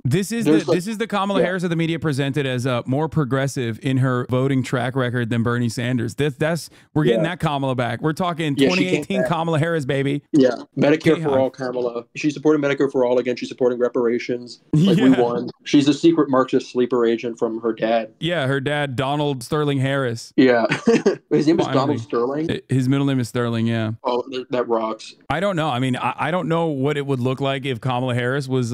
this is the Kamala Harris that the media presented as more progressive in her voting track record than Bernie Sanders. We're getting that Kamala back. We're talking 2018 Kamala Harris, baby. Yeah, Medicare for all, Kamala. She's supporting Medicare for all again. She's supporting reparations. Like we won. She's a secret Marxist sleeper agent from her dad. Yeah, her dad. Donald Sterling Harris. Yeah. His name is Donald Sterling? His middle name is Sterling, yeah. Oh, that rocks. I don't know. I mean, I don't know what it would look like if Kamala Harris was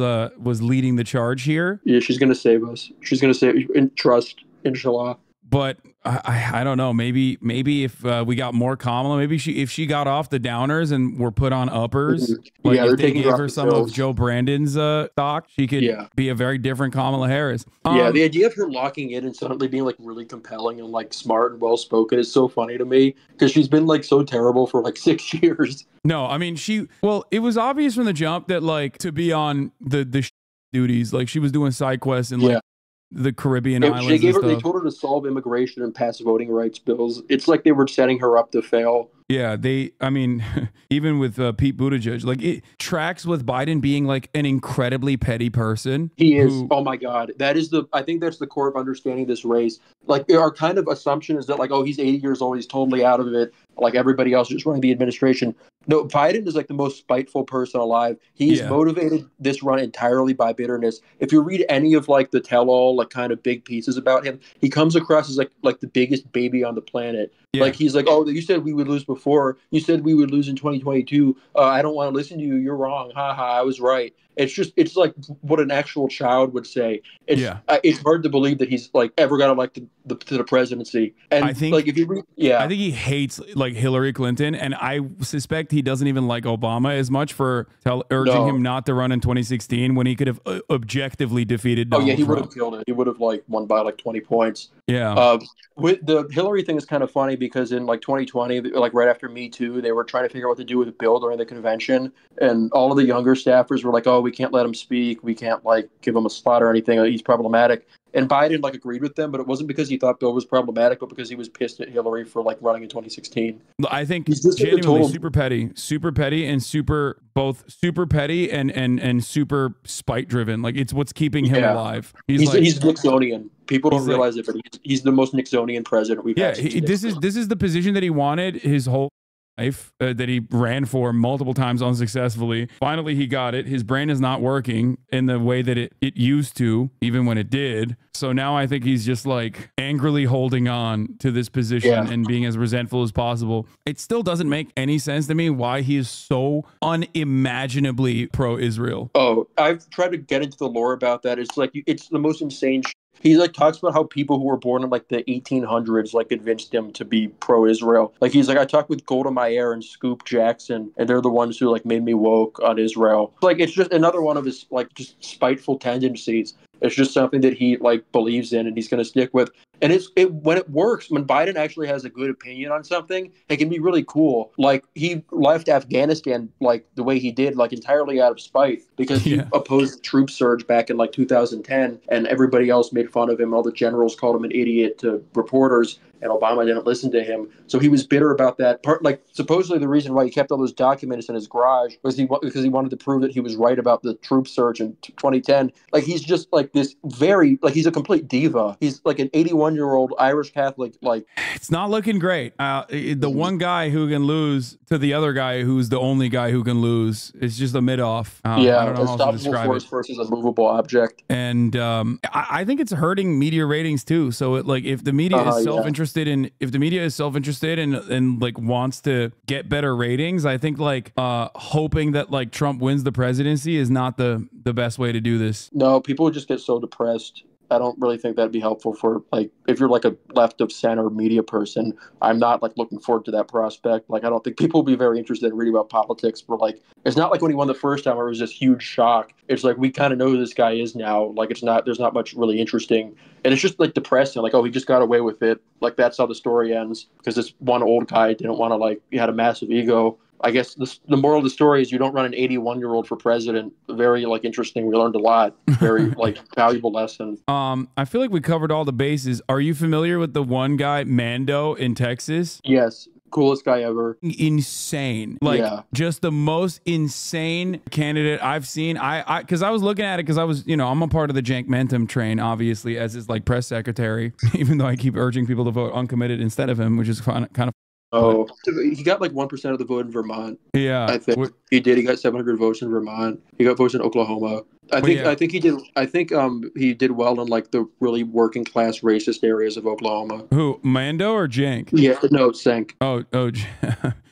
leading the charge here. Yeah, she's going to save us. She's going to save, and trust, inshallah. But I don't know. Maybe if we got more Kamala, if she got off the downers and were put on uppers, like if they gave her some of Joe Brandon's stock, she could be a very different Kamala Harris. The idea of her locking in and suddenly being like really compelling and like smart and well spoken is so funny to me, because she's been like so terrible for like 6 years. No, I mean it was obvious from the jump that like to be on the duties, like she was doing side quests and like. Yeah. The Caribbean islands. They told her to solve immigration and pass voting rights bills. It's like they were setting her up to fail. Yeah, even with Pete Buttigieg, like it tracks with Biden being like an incredibly petty person. He is. Oh my God. I think that's the core of understanding this race. Like our kind of assumption is that like, oh, he's 80 years old. He's totally out of it. Like everybody else just running the administration. No, Biden is like the most spiteful person alive. He's motivated this run entirely by bitterness. If you read any of like the tell-all, like kind of big pieces about him, he comes across as like the biggest baby on the planet. Yeah. Like he's like, oh, you said we would lose before. You said we would lose in 2022. I don't want to listen to you. You're wrong. Ha ha. I was right. It's like what an actual child would say. It's hard to believe that he's like ever got elected to the presidency. And I think like if you read, I think he hates like Hillary Clinton, and I suspect he doesn't even like Obama as much for urging him not to run in 2016 when he could have objectively defeated Donald Trump. He would have killed it. He would have like won by like 20 points. Yeah. With the Hillary thing is kind of funny because in like 2020, like right after Me Too, they were trying to figure out what to do with the bill during the convention, and all of the younger staffers were like, oh, we can't let him speak. We can't like give him a slot or anything. He's problematic. And Biden like agreed with them, but it wasn't because he thought Bill was problematic, but because he was pissed at Hillary for like running in 2016. I think he's genuinely super petty and super petty and super spite driven. Like it's what's keeping him alive. He's Nixonian. People don't realize it, but he's the most Nixonian president we've had. This is the position that he wanted his whole life that he ran for multiple times unsuccessfully. Finally, he got it. His brain is not working in the way that it used to, even when it did. So now I think he's just like angrily holding on to this position and being as resentful as possible. It still doesn't make any sense to me why he is so unimaginably pro-Israel. Oh, I've tried to get into the lore about that. It's like, it's the most insane shit. He like talks about how people who were born in like the 1800s like convinced him to be pro-Israel. Like he's like, I talked with Golda Meir and Scoop Jackson, and they're the ones who like made me woke on Israel. Like it's just another one of his like just spiteful tendencies. It's just something that he like believes in and he's going to stick with. And it when it works, when Biden actually has a good opinion on something, it can be really cool. Like he left Afghanistan like the way he did, like entirely out of spite because he opposed the troop surge back in like 2010, and everybody else made fun of him. All the generals called him an idiot to reporters, and Obama didn't listen to him. So he was bitter about that part. Like supposedly the reason why he kept all those documents in his garage was because he wanted to prove that he was right about the troop surge in 2010. Like he's just like this very, like he's a complete diva. He's like an 81-year-old Irish Catholic. Like it's not looking great. The one guy who can lose to the other guy who's the only guy who can lose. It's just a mid-off. I don't know how to describe force it. Versus a movable object. And I think it's hurting media ratings too. So it, like if the media is self-interested in, if the media is self-interested and like wants to get better ratings, I think like hoping that like Trump wins the presidency is not the best way to do this. No, people would just get so depressed. I don't really think that'd be helpful for like, if you're like a left of center media person, I'm not like looking forward to that prospect. Like, I don't think people will be very interested in reading about politics. But like, it's not like when he won the first time, where it was this huge shock. It's like, we kind of know who this guy is now. Like, it's not, there's not much really interesting. And it's just like depressing. Like, oh, he just got away with it. Like, that's how the story ends. Because this one old guy didn't want to like, he had a massive ego. I guess the moral of the story is you don't run an 81-year-old for president. Very like interesting. We learned a lot. Very like valuable lesson. I feel like we covered all the bases. Are you familiar with the one guy, Mando, in Texas? Yes. Coolest guy ever. Insane. Like just the most insane candidate I've seen. Cause I was looking at it cause I was, you know, I'm a part of the Cenk train, obviously, as his like press secretary, even though I keep urging people to vote uncommitted instead of him, which is kind of. Oh, he got like 1% of the vote in Vermont. Yeah, I think he did. He got 700 votes in Vermont. He got votes in Oklahoma. I think he did well in like the really working class racist areas of Oklahoma. Who, Mando or Cenk? Yeah, no, Cenk. Oh.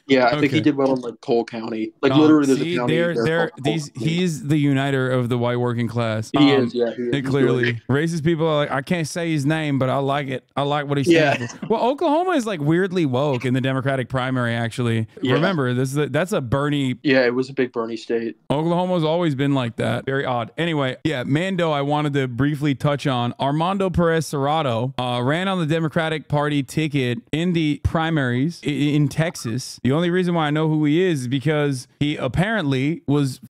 Yeah, I think he did well in like Cole County. Like literally, there's a county he's the uniter of the white working class. He is, yeah. He is. Clearly, racist people are like, I can't say his name, but I like it. I like what he said. Yeah. Well, Oklahoma is like weirdly woke in the Democratic primary. Actually, remember this is that's a Bernie. Yeah, it was a big Bernie state. Oklahoma's always been like that. Very odd. Anyway, yeah, Mando. I wanted to briefly touch on Armando Perez Serrato. Ran on the Democratic Party ticket in the primaries in Texas. The only reason why I know who he is because he apparently was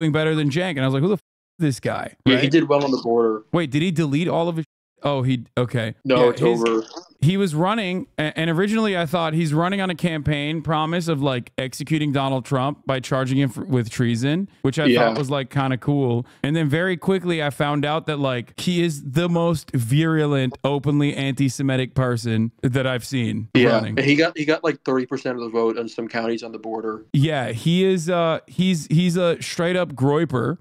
doing better than Cenk, and I was like, who the f is this guy? Yeah, right? He did well on the border. Wait, did he delete all of his? Oh, he okay. No, yeah, it's over. He was running, and originally I thought he's running on a campaign promise of like executing Donald Trump by charging him with treason, which I thought was like kind of cool. And then very quickly I found out that like he is the most virulent, openly anti-Semitic person that I've seen. Yeah, running. And he got like 30% of the vote in some counties on the border. Yeah, he is. He's a straight up groiper.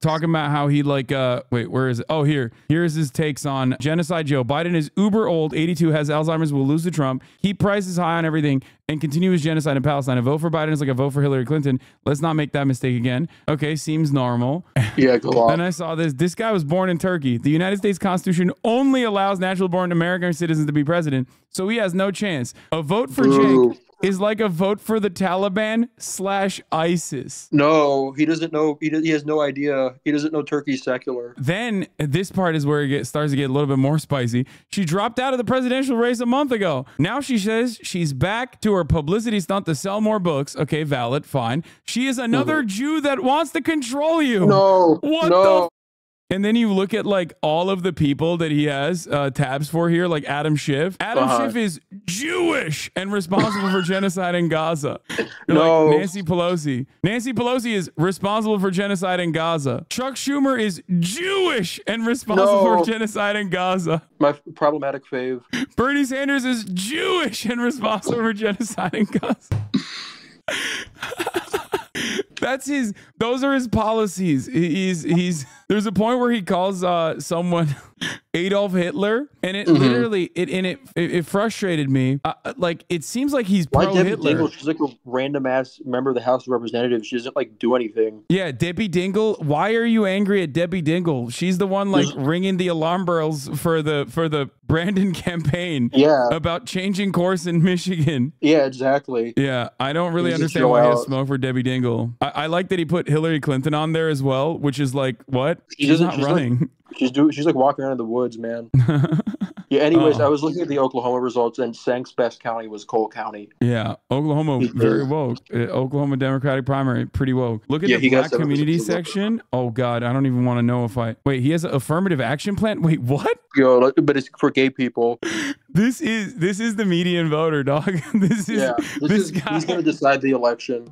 Talking about how he like wait, where is it? Oh, here's his takes on genocide. Joe Biden is uber old, 82. Who has Alzheimer's, will lose to Trump. Keep prices high on everything and continue his genocide in Palestine. A vote for Biden is like a vote for Hillary Clinton. Let's not make that mistake again. Okay, seems normal. Yeah, go on. Then I saw this. This guy was born in Turkey. The United States Constitution only allows natural-born American citizens to be president, so he has no chance. A vote for Cenk is like a vote for the Taliban/ISIS. No, he doesn't know. He has no idea. He doesn't know Turkey's secular. Then this part is where it starts to get a little bit more spicy. She dropped out of the presidential race a month ago. Now she says she's back to her publicity stunt to sell more books. Okay, valid, fine. She is another Jew that wants to control you. No, what the And then you look at like all of the people that he has tabs for here, like Adam Schiff. Adam Schiff is Jewish and responsible for genocide in Gaza. No. Like Nancy Pelosi. Nancy Pelosi is responsible for genocide in Gaza. Chuck Schumer is Jewish and responsible for genocide in Gaza. My problematic fave. Bernie Sanders is Jewish and responsible for genocide in Gaza. That's his, those are his policies. He's there's a point where he calls someone Adolf Hitler, and it literally, it frustrated me. Like, it seems like he's pro Hitler. Dingell, she's like a random ass member of the House of Representatives. She doesn't like do anything. Yeah, Debbie Dingell. Why are you angry at Debbie Dingell? She's the one like ringing the alarm bells for the Brandon campaign. Yeah, about changing course in Michigan. Yeah, exactly. Yeah, I don't really understand why he has smoke for Debbie Dingell. I like that he put Hillary Clinton on there as well, which is like what? She's not running. Like, she's like walking around in the woods, man. Yeah. Anyways, I was looking at the Oklahoma results, and Cenk's best county was Cole County. Yeah, Oklahoma, very woke. Oklahoma Democratic primary, pretty woke. Look at the black community section. Oh God, I don't even want to know if I wait. He has an affirmative action plan. Wait, what? Yo, but it's for gay people. This is the median voter, dog. This guy. He's gonna decide the election.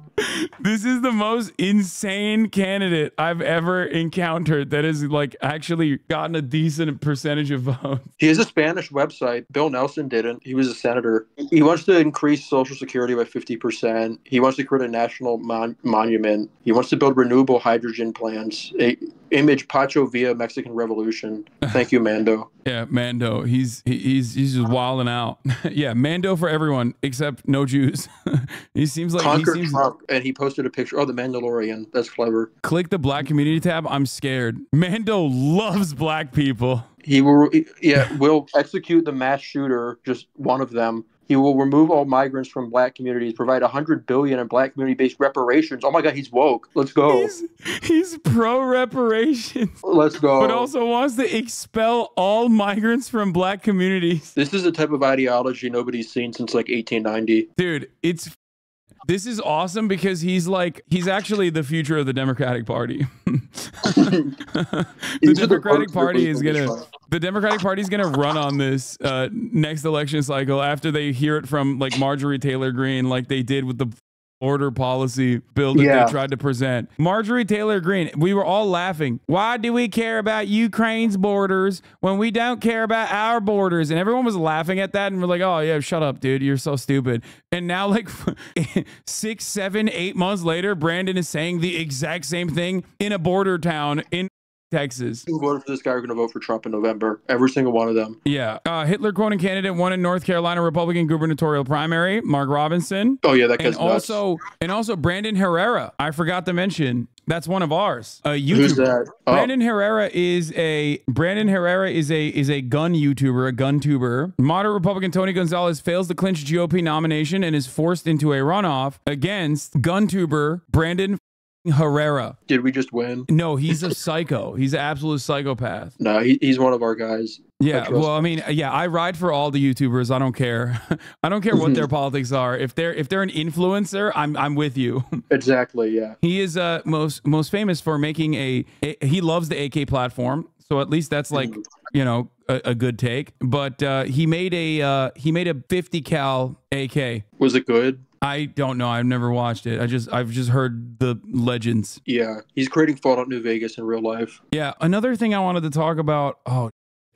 This is the most insane candidate I've ever encountered that has like actually gotten a decent percentage of votes. He has a Spanish website. Bill Nelson didn't. He was a senator. He wants to increase Social Security by 50%. He wants to create a national monument. He wants to build renewable hydrogen plants. Image Pacho Villa Mexican Revolution. Thank you, Mando. Yeah, Mando. He's just wilding out. Yeah, Mando for everyone except no Jews. He seems like Conquer he seems Trump, and he posted a picture. Oh, the Mandalorian. That's clever. Click the Black Community tab. I'm scared. Mando loves Black people. He will. Yeah, will execute the mass shooter. Just one of them. He will remove all migrants from Black communities, provide $100 billion in Black community-based reparations. Oh my God, he's woke. Let's go. He's pro reparations. Let's go. But also wants to expel all migrants from Black communities. This is a type of ideology nobody's seen since like 1890. Dude, it's. This is awesome because he's actually the future of the Democratic Party. The Democratic Party is gonna run on this next election cycle after they hear it from like Marjorie Taylor Greene, like they did with the border policy bill that they tried to present. Marjorie Taylor Greene, we were all laughing. Why do we care about Ukraine's borders when we don't care about our borders? And everyone was laughing at that and we're like, oh yeah, shut up, dude. You're so stupid. And now like 6, 7, 8 months later, Brandon is saying the exact same thing in a border town in Texas. Who voted for this guy are going to vote for Trump in November. Every single one of them. Yeah. Hitler quoting candidate won in North Carolina Republican gubernatorial primary, Mark Robinson. Oh yeah, that guy's nuts. And also Brandon Herrera. I forgot to mention. That's one of ours. Who's that? Oh. Brandon Herrera is a gun YouTuber, a gun tuber. Moderate Republican Tony Gonzalez fails to clinch GOP nomination and is forced into a runoff against gun tuber Brandon Herrera. Did we just win? No, he's a psycho. He's an absolute psychopath. No, he's one of our guys. Yeah, well, I mean, yeah, I ride for all the YouTubers. I don't care. I don't care what their politics are. If they're an influencer, I'm with you. Exactly. Yeah. He is most famous for making he loves the AK platform. So at least that's like, you know, a good take. But he made a 50 cal AK. Was it good? I don't know. I've never watched it. I've just heard the legends. Yeah, he's creating Fallout New Vegas in real life. Yeah, another thing I wanted to talk about. Oh,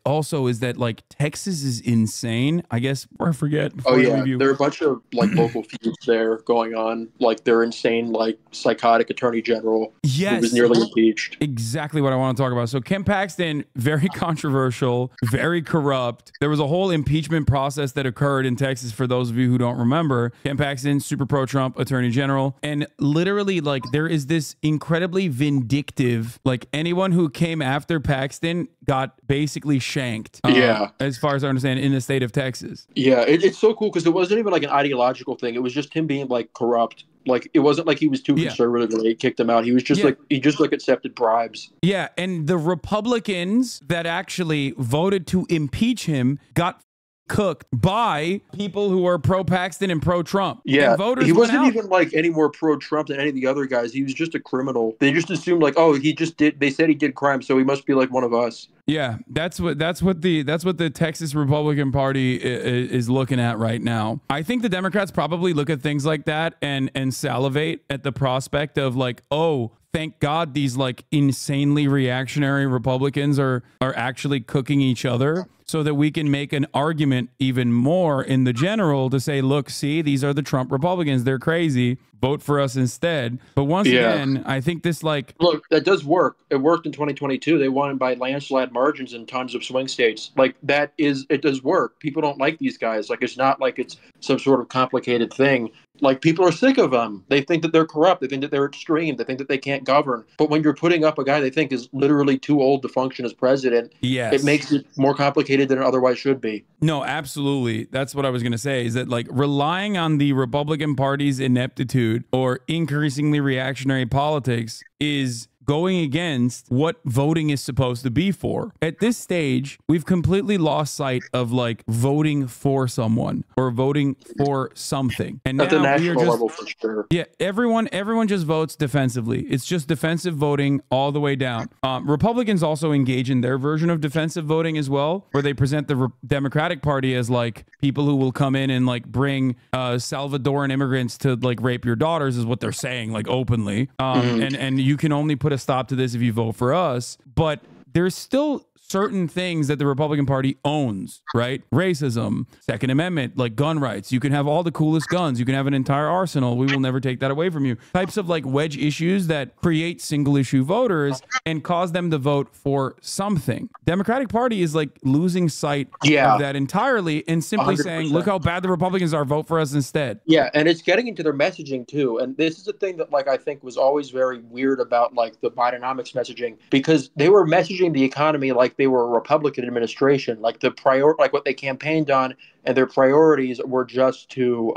also is that like Texas is insane. I guess I forget. Oh yeah, there are a bunch of like local feuds there going on. Like they're insane, like psychotic attorney general. Yes, who was nearly impeached. Exactly what I want to talk about. So Ken Paxton, very controversial, very corrupt. There was a whole impeachment process that occurred in Texas. For those of you who don't remember, Ken Paxton, super pro Trump attorney general, and literally like there is this incredibly vindictive, like anyone who came after Paxton got basically shanked. Yeah, as far as I understand, in the state of Texas. Yeah, it's so cool because it wasn't even like an ideological thing. It was just him being like corrupt. Like it wasn't like he was too conservative and they kicked him out. He was just like he just like accepted bribes. Yeah, and the Republicans that actually voted to impeach him got cooked by people who are pro-Paxton and pro-Trump. Yeah, voters he wasn't even like any more pro-Trump than any of the other guys. He was just a criminal. They just assumed like, oh, he just did. They said he did crime, so he must be like one of us. Yeah, that's what the Texas Republican Party is looking at right now. I think the Democrats probably look at things like that and salivate at the prospect of like, oh, thank God these like insanely reactionary Republicans are actually cooking each other, so that we can make an argument even more in the general to say, look, see, these are the Trump Republicans. They're crazy. Vote for us instead. But once again, I think this like... Look, that does work. It worked in 2022. They won by landslide margins in tons of swing states. Like that is, it does work. People don't like these guys. Like it's not like it's some sort of complicated thing. Like people are sick of them. They think that they're corrupt. They think that they're extreme. They think that they can't govern. But when you're putting up a guy they think is literally too old to function as president, it makes it more complicated than it otherwise should be. No, absolutely. That's what I was going to say, is that like relying on the Republican Party's ineptitude or increasingly reactionary politics is going against what voting is supposed to be for. At this stage, we've completely lost sight of like voting for someone or voting for something. And at the national level, for sure. Yeah, everyone just votes defensively. It's just defensive voting all the way down. Republicans also engage in their version of defensive voting as well, where they present the Democratic Party as like people who will come in and like bring Salvadoran immigrants to like rape your daughters, is what they're saying, like openly. And you can only put a stop to this if you vote for us. But there's still certain things that the Republican Party owns, right? Racism, Second Amendment, like gun rights. You can have all the coolest guns. You can have an entire arsenal. We will never take that away from you. Types of like wedge issues that create single issue voters and cause them to vote for something. Democratic Party is like losing sight of that entirely and simply 100%. Saying, look how bad the Republicans are, vote for us instead. Yeah, and it's getting into their messaging too. And this is the thing that like I think was always very weird about like the Bidenomics messaging, because they were messaging the economy like they were a Republican administration, like the what they campaigned on, and their priorities were just to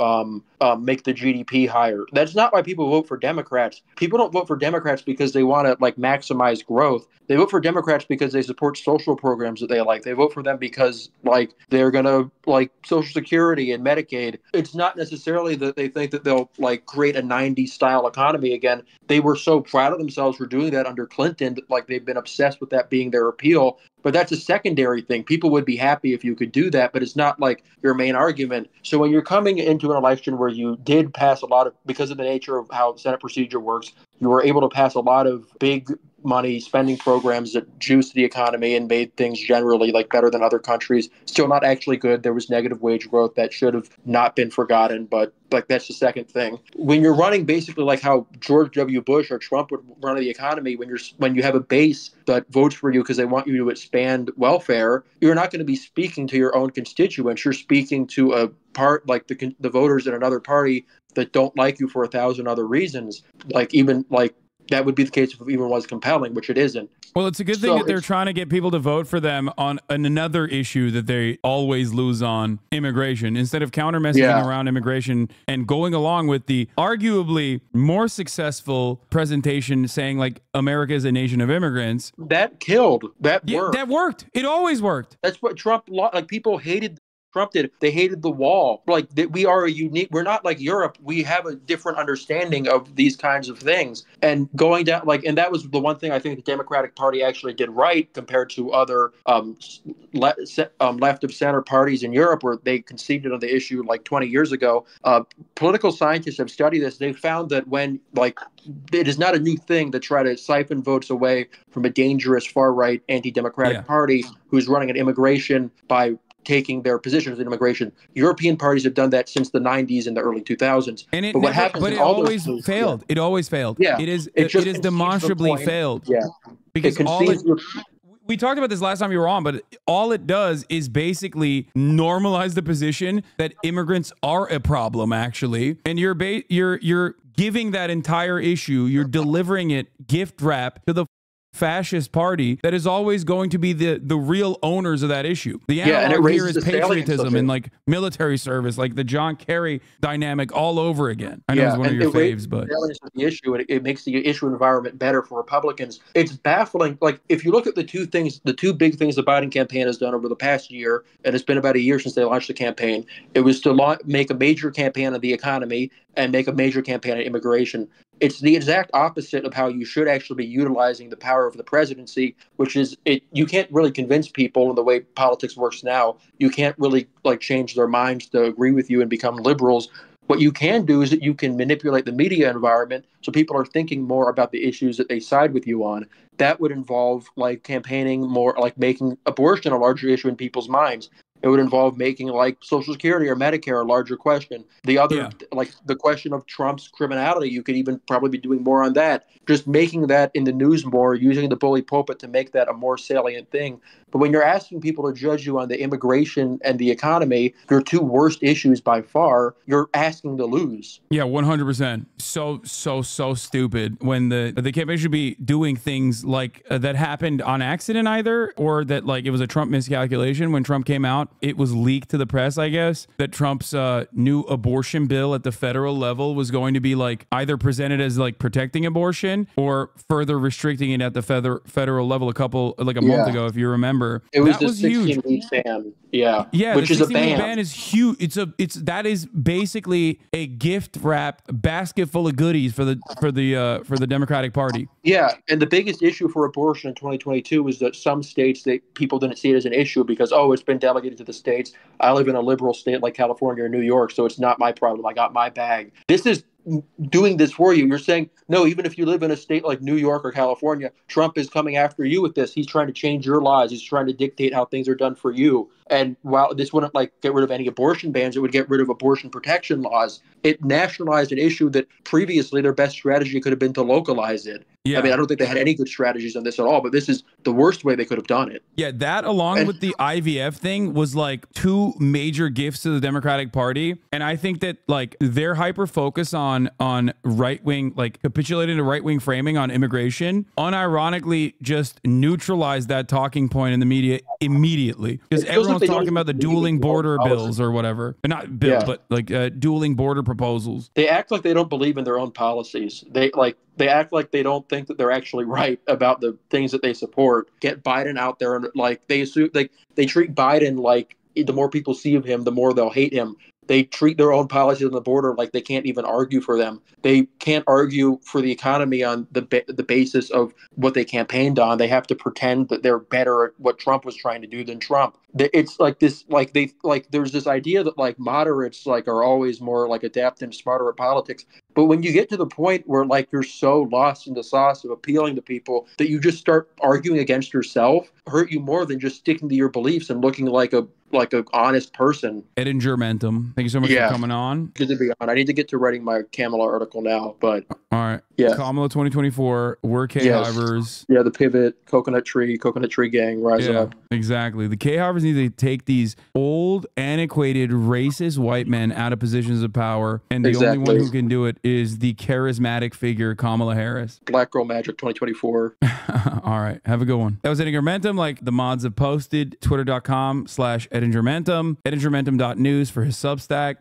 make the GDP higher. That's not why people vote for Democrats. People don't vote for Democrats because they want to like maximize growth. They vote for Democrats because they support social programs that they like. They vote for them because like they're gonna like Social Security and Medicaid. It's not necessarily that they think that they'll like create a 90s style economy again. They were so proud of themselves for doing that under Clinton that like they've been obsessed with that being their appeal. But that's a secondary thing. People would be happy if you could do that, but it's not like your main argument. So when you're coming into an election where you did pass a lot of, because of the nature of how Senate procedure works, you were able to pass a lot of big money spending programs that juiced the economy and made things generally like better than other countries. Still not actually good. There was negative wage growth that should have not been forgotten, but like that's the second thing. When you're running basically like how George W. Bush or Trump would run the economy, when you have a base that votes for you because they want you to expand welfare, you're not going to be speaking to your own constituents. You're speaking to a part like the voters in another party that don't like you for 1,000 other reasons. Like even like that would be the case if it even was compelling, which it isn't. Well, it's a good thing that they're trying to get people to vote for them on another issue that they always lose on, immigration. Instead of counter-messaging around immigration and going along with the arguably more successful presentation saying like America is a nation of immigrants. That killed. That worked. That worked. It always worked. That's what Trump, like people hated Trump did. They hated the wall. Like that, we are we're not like Europe. We have a different understanding of these kinds of things. And going down, like, and that was the one thing I think the Democratic Party actually did right compared to other left of center parties in Europe, where they conceded on the issue like 20 years ago. Political scientists have studied this. They found that when like it is not a new thing to try to siphon votes away from a dangerous far right anti-democratic party who's running an immigration by taking their positions in immigration. European parties have done that since the 90s and the early 2000s. And but what happens? But it always failed. It always failed. Yeah, it is demonstrably failed. Yeah, because we talked about this last time you were on, but all it does is basically normalize the position that immigrants are a problem, actually. And you're giving that entire issue, you're delivering it gift wrap to the fascist party that is always going to be the real owners of that issue. The analog here is patriotism and like military service, like the John Kerry dynamic all over again. I know it's one of your faves, but the issue, and it makes the issue environment better for Republicans. It's baffling. Like if you look at the two big things the Biden campaign has done over the past year, and it's been about a year since they launched the campaign, it was to make a major campaign on the economy and make a major campaign on immigration. It's the exact opposite of how you should actually be utilizing the power of the presidency, which is you can't really convince people in the way politics works now. You can't really like change their minds to agree with you and become liberals. What you can do is that you can manipulate the media environment so people are thinking more about the issues that they side with you on. That would involve like campaigning more, like making abortion a larger issue in people's minds. It would involve making like Social Security or Medicare a larger question. The other, like the question of Trump's criminality, you could even probably be doing more on that. Just making that in the news more, using the bully pulpit to make that a more salient thing. But when you're asking people to judge you on the immigration and the economy, your two worst issues by far, you're asking to lose. Yeah, 100%. So stupid when the campaign should be doing things like that happened on accident either, or that like it was a Trump miscalculation. When Trump came out, it was leaked to the press, I guess, that Trump's new abortion bill at the federal level was going to be like either presented as like protecting abortion or further restricting it at the federal level like a month ago, if you remember. It was the 16-week ban. Yeah, which is a ban. Ban is huge. That is basically a gift-wrapped basket full of goodies for the Democratic Party. Yeah, and the biggest issue for abortion in 2022 was that some states people didn't see it as an issue because it's been delegated to the states. I live in a liberal state like California or New York, so it's not my problem. I got my bag. This is doing this for you. You're saying, no, even if you live in a state like New York or California, Trump is coming after you with this. He's trying to change your lives. He's trying to dictate how things are done for you. And while this wouldn't like get rid of any abortion bans, it would get rid of abortion protection laws. It nationalized an issue that previously their best strategy could have been to localize it. Yeah. I mean, I don't think they had any good strategies on this at all, but this is the worst way they could have done it. Yeah, that along with the IVF thing was like two major gifts to the Democratic Party. And I think that like their hyper-focus on right-wing, like capitulating to right-wing framing on immigration, unironically just neutralized that talking point in the media immediately. Because everyone's talking about the dueling border bills or whatever. But not bills, but like dueling border proposals. They act like they don't believe in their own policies. They act like they don't think that they're actually right about the things that they support. Get Biden out there and like they assume they treat Biden like the more people see of him, the more they'll hate him. They treat their own policies on the border like they can't even argue for them. They can't argue for the economy on the basis of what they campaigned on. They have to pretend that they're better at what Trump was trying to do than Trump. It's like this, like they like there's this idea that like moderates like are always more like adept and smarter at politics. But when you get to the point where like you're so lost in the sauce of appealing to people that you just start arguing against yourself, hurt you more than just sticking to your beliefs and looking like an honest person. Ettingermentum, thank you so much for coming on. Good to be on. I need to get to writing my Kamala article now, but all right. Yeah. Kamala 2024, we're K-Hivers. Yeah, the pivot, coconut tree gang, rise up. Exactly. The K-Hivers need to take these old, antiquated, racist white men out of positions of power. And the only one who can do it is the charismatic figure, Kamala Harris. Black Girl Magic 2024. All right. Have a good one. That was Ettingermentum, like the mods have posted. Twitter.com/Ettingermentum. Ettingermentum.news for his Substack.